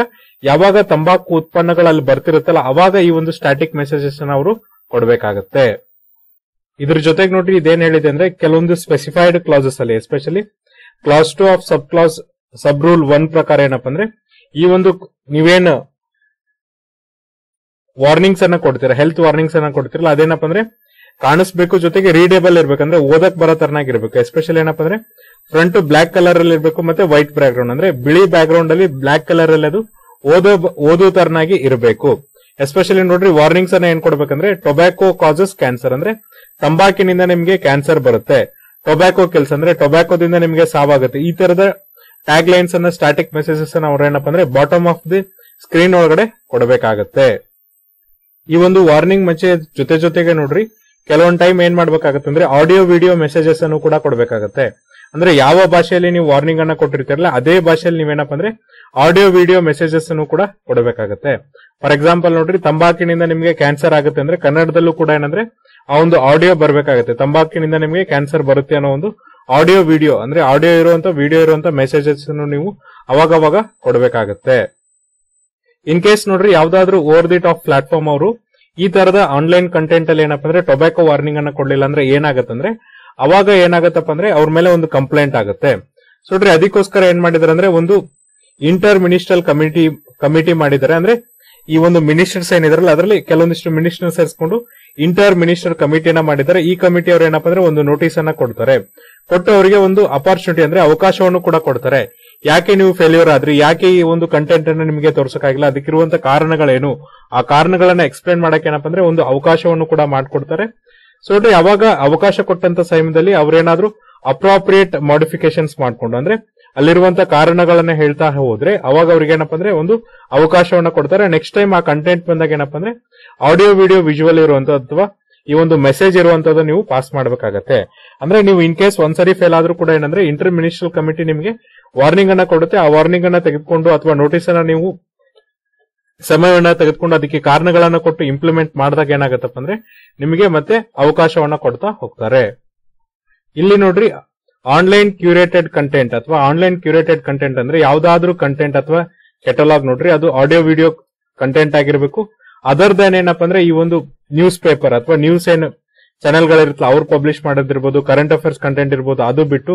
ಯಾವಾಗ ತಂಬಾಕು ಉತ್ಪನ್ನಗಳಲ್ಲಿ ಬರ್ತಿರುತ್ತಲ್ಲ ಅವಾಗ ಈ ಒಂದು ಸ್ಟಾಟಿಕ್ ಮೆಸೇಜಸ್ ಅವರು ಕೊಡಬೇಕಾಗತ್ತೆ. ಇದ್ರ ಜೊತೆಗೆ ನೋಡ್ರಿ ಇದೇನ್ ಹೇಳಿದೆ ಅಂದ್ರೆ ಕೆಲವೊಂದು ಸ್ಪೆಸಿಫೈಡ್ ಕ್ಲಾಸಸ್ ಅಲ್ಲಿ especially clause 2 of sub clause sub rule 1 ಪ್ರಕಾರ ಏನಪ್ಪ ಅಂದ್ರೆ ಈ ಒಂದು ನೀವೇನು ವಾರ್ನಿಂಗ್ಸ್ ಅನ್ನ ಕೊಡ್ತೀರಾ ಹೆಲ್ತ್ ವಾರ್ನಿಂಗ್ಸ್ ಅನ್ನ ಕೊಡ್ತಿರಲ್ಲ ಅದೇನಪ್ಪ ಅಂದ್ರೆ ಕಾಣಿಸ್ಬೇಕು, ಜೊತೆಗೆ ರೀಡೇಬಲ್ ಇರ್ಬೇಕಂದ್ರೆ ಓದಕ್ ಬರೋ ತರನಾಗಿರ್ಬೇಕು. ಎಸ್ಪೆಷಲಿ ಏನಪ್ಪ ಅಂದ್ರೆ ಫ್ರಂಟ್ ಬ್ಲಾಕ್ ಕಲರ್ ಅಲ್ಲಿ ಇರಬೇಕು ಮತ್ತೆ ವೈಟ್ ಬ್ಯಾಕ್ ಗ್ರೌಂಡ್ ಅಂದ್ರೆ ಬಿಳಿ ಬ್ಯಾಕ್ ಗ್ರೌಂಡ್ ಅಲ್ಲಿ ಬ್ಲಾಕ್ ಕಲರ್ ಅಲ್ಲಿ ಅದು ಓದೋ ತರನಾಗಿ ಇರಬೇಕು. ಎಸ್ಪೆಷಲಿ ನೋಡ್ರಿ ವಾರ್ನಿಂಗ್ಸ್ ಅನ್ನ ಏನ್ ಕೊಡ್ಬೇಕಂದ್ರೆ ಟೊಬ್ಯಾಕೋ ಕಾಸಸ್ ಕ್ಯಾನ್ಸರ್ ಅಂದ್ರೆ ತಂಬಾಕಿನಿಂದ ನಿಮ್ಗೆ ಕ್ಯಾನ್ಸರ್ ಬರುತ್ತೆ, ಟೊಬ್ಯಾಕೋ ಕಿಲ್ಸ್ ಅಂದ್ರೆ ಟೊಬ್ಯಾಕೋದಿಂದ ನಿಮ್ಗೆ ಸಾವಾಗುತ್ತೆ. ಈ ತರದ ಟ್ಯಾಗ್ ಲೈನ್ಸ್ ಅನ್ನ ಸ್ಟಾಟಿಕ್ ಮೆಸೇಜಸ್ ಅನ್ನ ಅವ್ರ ಏನಪ್ಪ ಅಂದ್ರೆ ಬಾಟಮ್ ಆಫ್ ದಿ ಸ್ಕ್ರೀನ್ ಒಳಗಡೆ ಕೊಡಬೇಕಾಗತ್ತೆ. ಈ ಒಂದು ವಾರ್ನಿಂಗ್ ಮುಂಚೆ ಜೊತೆಗೆ ನೋಡ್ರಿ ಕೆಲವೊಂದ್ ಟೈಮ್ ಏನ್ ಮಾಡ್ಬೇಕಾಗತ್ತೆ ಅಂದ್ರೆ ಆಡಿಯೋ ವಿಡಿಯೋ ಮೆಸೇಜಸ್ ಅನ್ನು ಕೂಡ ಕೊಡಬೇಕಾಗತ್ತೆ. ಅಂದ್ರೆ ಯಾವ ಭಾಷೆಯಲ್ಲಿ ನೀವು ವಾರ್ನಿಂಗ್ ಅನ್ನ ಕೊಟ್ಟಿರ್ತೀರಲ್ಲ ಅದೇ ಭಾಷೆಯಲ್ಲಿ ನೀವೇನಪ್ಪ ಅಂದ್ರೆ ಆಡಿಯೋ ವಿಡಿಯೋ ಮೆಸೇಜಸ್ ಅನ್ನು ಕೂಡ ಕೊಡಬೇಕಾಗತ್ತೆ. ಫಾರ್ ಎಕ್ಸಾಂಪಲ್ ನೋಡ್ರಿ ತಂಬಾಕಿನಿಂದ ನಿಮ್ಗೆ ಕ್ಯಾನ್ಸರ್ ಆಗುತ್ತೆ ಅಂದ್ರೆ ಕನ್ನಡದಲ್ಲೂ ಕೂಡ ಏನಂದ್ರೆ ಆ ಒಂದು ಆಡಿಯೋ ಬರ್ಬೇಕಾಗತ್ತೆ. ತಂಬಾಕಿನಿಂದ ನಿಮ್ಗೆ ಕ್ಯಾನ್ಸರ್ ಬರುತ್ತೆ ಅನ್ನೋ ಒಂದು ಆಡಿಯೋ ವಿಡಿಯೋ ಅಂದ್ರೆ ಆಡಿಯೋ ಇರುವಂತ ವಿಡಿಯೋ ಇರುವಂತ ಮೆಸೇಜಸ್ ಅನ್ನು ನೀವು ಅವಾಗವಾಗ ಕೊಡಬೇಕಾಗತ್ತೆ. ಇನ್ ಕೇಸ್ ನೋಡ್ರಿ ಯಾವ್ದಾದ್ರು ಓವರ್ ದಿ ಟಾಪ್ ಪ್ಲಾಟ್ಫಾರ್ಮ್ ಅವರು ಈ ತರದ ಆನ್ಲೈನ್ ಕಂಟೆಂಟ್ ಅಲ್ಲಿ ಏನಪ್ಪ ಅಂದ್ರೆ ಟೊಬ್ಯಾಕೋ ವಾರ್ನಿಂಗ್ ಅನ್ನ ಕೊಡ್ಲಿಲ್ಲ ಅಂದ್ರೆ ಏನಾಗತ್ತಂದ್ರೆ ಅವಾಗ ಏನಾಗತ್ತಪ್ಪ ಅಂದ್ರೆ ಅವ್ರ ಮೇಲೆ ಒಂದು ಕಂಪ್ಲೇಂಟ್ ಆಗುತ್ತೆ. ಸೊ ನೋಡ್ರಿ ಅದಕ್ಕೋಸ್ಕರ ಏನ್ ಮಾಡಿದಾರೆ ಅಂದ್ರೆ ಒಂದು ಇಂಟರ್ ಮಿನಿಸ್ಟ್ರಲ್ ಕಮಿಟಿ ಮಾಡಿದ್ದಾರೆ. ಅಂದ್ರೆ ಈ ಒಂದು ಮಿನಿಸ್ಟರ್ಸ್ ಏನಿದಾರಲ್ಲ ಅದರಲ್ಲಿ ಕೆಲವೊಂದಿಷ್ಟು ಮಿನಿಸ್ಟರ್ ಸೇರಿಸಿಕೊಂಡು ಇಂಟರ್ ಮಿನಿಸ್ಟರ್ ಕಮಿಟಿಯನ್ನ ಮಾಡಿದ್ದಾರೆ. ಈ ಕಮಿಟಿ ಅವ್ರು ಏನಪ್ಪ ಅಂದ್ರೆ ಒಂದು ನೋಟಿಸ್ ಅನ್ನ ಕೊಡ್ತಾರೆ, ಕೊಟ್ಟು ಅವರಿಗೆ ಒಂದು ಅಪಾರ್ಚುನಿಟಿ ಅಂದ್ರೆ ಅವಕಾಶವನ್ನು ಕೂಡ ಕೊಡ್ತಾರೆ. ಯಾಕೆ ನೀವು ಫೇಲ್ಯೂರ್ ಆದ್ರಿ, ಯಾಕೆ ಈ ಒಂದು ಕಂಟೆಂಟ್ ಅನ್ನು ನಿಮಗೆ ತೋರ್ಸಕ್ಕಾಗಿಲ್ಲ, ಅದಕ್ಕಿರುವಂತ ಕಾರಣಗಳೇನು, ಆ ಕಾರಣಗಳನ್ನ ಎಕ್ಸ್ಪ್ಲೇನ್ ಮಾಡಕ್ ಏನಪ್ಪ ಅಂದ್ರೆ ಒಂದು ಅವಕಾಶವನ್ನು ಕೂಡ ಮಾಡ್ಕೊಡ್ತಾರೆ. ಸೊ ನೋಡ್ರಿ ಅವಾಗ ಅವಕಾಶ ಕೊಟ್ಟಂತ ಸಮಯದಲ್ಲಿ ಅವ್ರೇನಾದ್ರು ಅಪ್ರಾಪ್ರಿಯೇಟ್ ಮಾಡಿಫಿಕೇಶನ್ಸ್ ಮಾಡ್ಕೊಂಡು ಅಂದ್ರೆ ಅಲ್ಲಿರುವಂತ ಕಾರಣಗಳನ್ನ ಹೇಳ್ತಾ ಹೋದ್ರೆ ಅವಾಗ ಅವ್ರಿಗೆ ಏನಪ್ಪ ಅಂದ್ರೆ ಒಂದು ಅವಕಾಶವನ್ನ ಕೊಡ್ತಾರೆ. ನೆಕ್ಸ್ಟ್ ಟೈಮ್ ಆ ಕಂಟೆಂಟ್ ಬಂದಾಗ ಏನಪ್ಪ ಅಂದ್ರೆ ಆಡಿಯೋ ವಿಡಿಯೋ ವಿಜುವಲ್ ಇರುವಂತ ಅಥವಾ ಈ ಒಂದು ಮೆಸೇಜ್ ಇರುವಂತದ್ದು ನೀವು ಪಾಸ್ ಮಾಡಬೇಕಾಗತ್ತೆ. ಅಂದ್ರೆ ನೀವು ಇನ್ ಕೇಸ್ ಒಂದ್ಸರಿ ಫೇಲ್ ಆದ್ರೂ ಕೂಡ ಏನಂದ್ರೆ ಇಂಟರ್ ಮಿನಿಸ್ಟ್ರಲ್ ಕಮಿಟಿ ನಿಮ್ಗೆ ವಾರ್ನಿಂಗ್ ಅನ್ನ ಕೊಡುತ್ತೆ. ಆ ವಾರ್ನಿಂಗ್ ಅನ್ನ ತೆಗೆದುಕೊಂಡು ಅಥವಾ ನೋಟಿಸ್ ಅನ್ನ ನೀವು ಸಮಯವನ್ನ ತೆಗೆದುಕೊಂಡು ಅದಕ್ಕೆ ಕಾರಣಗಳನ್ನು ಕೊಟ್ಟು ಇಂಪ್ಲಿಮೆಂಟ್ ಮಾಡಿದಾಗ ಏನಾಗುತ್ತಪ್ಪ ಅಂದ್ರೆ ನಿಮಗೆ ಮತ್ತೆ ಅವಕಾಶವನ್ನ ಕೊಡ್ತಾ ಹೋಗ್ತಾರೆ. ಇಲ್ಲಿ ನೋಡ್ರಿ, ಆನ್ಲೈನ್ ಕ್ಯೂರೇಟೆಡ್ ಕಂಟೆಂಟ್ ಅಥವಾ ಆನ್ಲೈನ್ ಕ್ಯೂರೇಟೆಡ್ ಕಂಟೆಂಟ್ ಅಂದ್ರೆ ಯಾವ್ದಾದ್ರು ಕಂಟೆಂಟ್ ಅಥವಾ ಕೆಟಲಾಗ್ ನೋಡ್ರಿ, ಅದು ಆಡಿಯೋ ವಿಡಿಯೋ ಕಂಟೆಂಟ್ ಆಗಿರ್ಬೇಕು. ಅದರ್ ದನ್ ಏನಪ್ಪ ಅಂದ್ರೆ ಈ ಒಂದು ನ್ಯೂಸ್ ಪೇಪರ್ ಅಥವಾ ನ್ಯೂಸ್ ಏನ್ ಚಾನೆಲ್ ಗಳಿರುತ್ತಲ್ಲ ಅವ್ರು ಪಬ್ಲಿಷ್ ಮಾಡೋದಿರ್ಬೋದು, ಕರೆಂಟ್ ಅಫೇರ್ಸ್ ಕಂಟೆಂಟ್ ಇರ್ಬೋದು, ಅದು ಬಿಟ್ಟು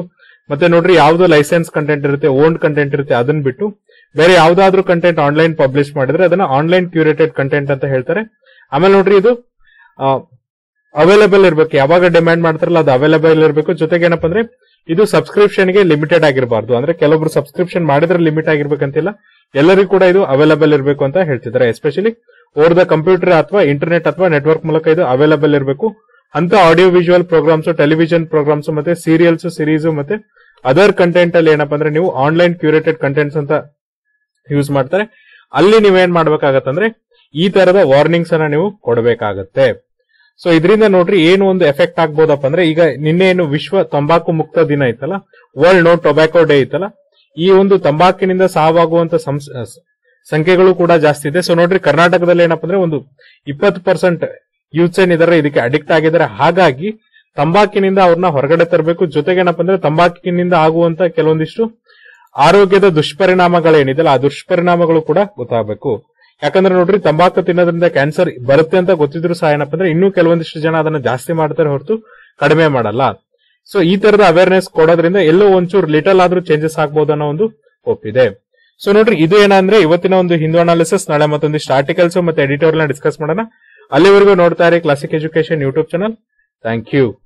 ಮತ್ತೆ ನೋಡ್ರಿ ಯಾವ್ದು ಲೈಸೆನ್ಸ್ ಕಂಟೆಂಟ್ ಇರುತ್ತೆ, ಓನ್ ಕಂಟೆಂಟ್ ಇರುತ್ತೆ, ಅದನ್ನ ಬಿಟ್ಟು ಬೇರೆ ಯಾವ್ದಾದ್ರು ಕಂಟೆಂಟ್ ಆನ್ಲೈನ್ ಪಬ್ಲಿಷ್ ಮಾಡಿದ್ರೆ ಅದನ್ನ ಆನ್ಲೈನ್ ಕ್ಯೂರೇಟೆಡ್ ಕಂಟೆಂಟ್ ಅಂತ ಹೇಳ್ತಾರೆ. ಆಮೇಲೆ ನೋಡ್ರಿ ಇದು ಅವೈಲೇಬಲ್ ಇರ್ಬೇಕು, ಯಾವಾಗ ಡಿಮ್ಯಾಂಡ್ ಮಾಡ್ತಾರಲ್ಲ ಅದು ಅವೈಲೇಬಲ್ ಇರ್ಬೇಕು. ಜೊತೆಗೆ ಏನಪ್ಪ ಅಂದ್ರೆ ಇದು ಸಬ್ಸ್ಕ್ರಿಪ್ಷನ್ ಗೆ ಲಿಮಿಟೆಡ್ ಆಗಿರಬಾರ್ದು, ಅಂದ್ರೆ ಕೆಲವೊಬ್ರು ಸಬ್ಸ್ಕ್ರಿಪ್ಷನ್ ಮಾಡಿದ್ರೆ ಲಿಮಿಟ್ ಆಗಿರ್ಬೇಕಂತಿಲ್ಲ, ಎಲ್ಲರಿಗೂ ಕೂಡ ಇದು ಅವೈಲೇಬಲ್ ಇರಬೇಕು ಅಂತ ಹೇಳ್ತಿದ್ದಾರೆ. ಎಸ್ಪೆಷಲಿ ಓವರ್ ದ ಕಂಪ್ಯೂಟರ್ ಅಥವಾ ಇಂಟರ್ನೆಟ್ ಅಥವಾ ನೆಟ್ವರ್ಕ್ ಮೂಲಕ ಇದು ಅವೈಲೇಬಲ್ ಇರಬೇಕು. ಅಂತ audio visual programmes, television programmes, ಮತ್ತೆ ಸೀರಿಯಲ್ಸ್, ಸೀರೀಸ್, ಮತ್ತೆ ಅದರ್ ಕಂಟೆಂಟ್ ಅಲ್ಲಿ ಏನಪ್ಪ ಅಂದ್ರೆ ನೀವು ಆನ್ಲೈನ್ ಕ್ಯೂರೇಟೆಡ್ ಕಂಟೆಂಟ್ಸ್ ಅಂತ ಯೂಸ್ ಮಾಡ್ತಾರೆ. ಅಲ್ಲಿ ನೀವೇನ್ ಮಾಡ್ಬೇಕಾಗತ್ತಂದ್ರೆ ಈ ತರದ ವಾರ್ನಿಂಗ್ಸ್ ಅನ್ನ ನೀವು ಕೊಡಬೇಕಾಗತ್ತೆ. ಸೊ ಇದರಿಂದ ನೋಡ್ರಿ ಏನು ಒಂದು ಎಫೆಕ್ಟ್ ಆಗ್ಬೋದಪ್ಪ ಅಂದ್ರೆ, ಈಗ ನಿನ್ನೆ ಏನು ವಿಶ್ವ ತಂಬಾಕು ಮುಕ್ತ ದಿನ ಇತ್ತಲ್ಲ, ವರ್ಲ್ಡ್ ನೋ ಟೊಬ್ಯಾಕೋ ಡೇ ಇತ್ತಲ್ಲ, ಈ ಒಂದು ತಂಬಾಕಿನಿಂದ ಸಾವಾಗುವಂತ ಸಂಖ್ಯೆಗಳು ಕೂಡ ಜಾಸ್ತಿ ಇದೆ. ಸೊ ನೋಡ್ರಿ ಕರ್ನಾಟಕದಲ್ಲಿ ಏನಪ್ಪ ಅಂದ್ರೆ ಒಂದು 20% ಯೂತ್ಸ್ ಏನಿದ್ದಾರೆ ಇದಕ್ಕೆ ಅಡಿಕ್ಟ್ ಆಗಿದ್ದಾರೆ. ಹಾಗಾಗಿ ತಂಬಾಕಿನಿಂದ ಅವ್ರನ್ನ ಹೊರಗಡೆ ತರಬೇಕು. ಜೊತೆಗೆ ಏನಪ್ಪ ಅಂದ್ರೆ ತಂಬಾಕಿನಿಂದ ಆಗುವಂತ ಕೆಲವೊಂದಿಷ್ಟು ಆರೋಗ್ಯದ ದುಷ್ಪರಿಣಾಮಗಳೇನಿದೆಲ್ಲ ಆ ದುಷ್ಪರಿಣಾಮಗಳು ಕೂಡ ಗೊತ್ತಾಗಬೇಕು. ಯಾಕಂದ್ರೆ ನೋಡ್ರಿ ತಂಬಾಕು ತಿನ್ನೋದ್ರಿಂದ ಕ್ಯಾನ್ಸರ್ ಬರುತ್ತೆ ಅಂತ ಗೊತ್ತಿದ್ರು ಸಹ ಏನಪ್ಪ ಅಂದ್ರೆ ಇನ್ನೂ ಕೆಲವೊಂದಿಷ್ಟು ಜನ ಅದನ್ನ ಜಾಸ್ತಿ ಮಾಡ್ತಾರೆ ಹೊರತು ಕಡಿಮೆ ಮಾಡಲ್ಲ. ಸೊ ಈ ತರದ ಅವೇರ್ನೆಸ್ ಕೊಡೋದ್ರಿಂದ ಎಲ್ಲೋ ಒಂಚೂರು ಲಿಟಲ್ ಆದ್ರೂ ಚೇಂಜಸ್ ಆಗ್ಬಹುದು ಅನ್ನೋ ಒಂದು ಒಪ್ಪಿದೆ. ಸೊ ನೋಡ್ರಿ ಇದು ಏನಂದ್ರೆ ಇವತ್ತಿನ ಒಂದು ಹಿಂದೂ ಅನಾಲಿಸಿಸ್. ನಾಳೆ ಮತ್ತೊಂದಿಷ್ಟು ಆರ್ಟಿಕಲ್ಸ್ ಮತ್ತೆ ಎಡಿಟೋರಿಯಲ್ ಡಿಸ್ಕಸ್ ಮಾಡೋಣ. ಅಲ್ಲಿವರೆಗೂ ನೋಡ್ತಾ ಇರಿ classic education YouTube channel. Thank you.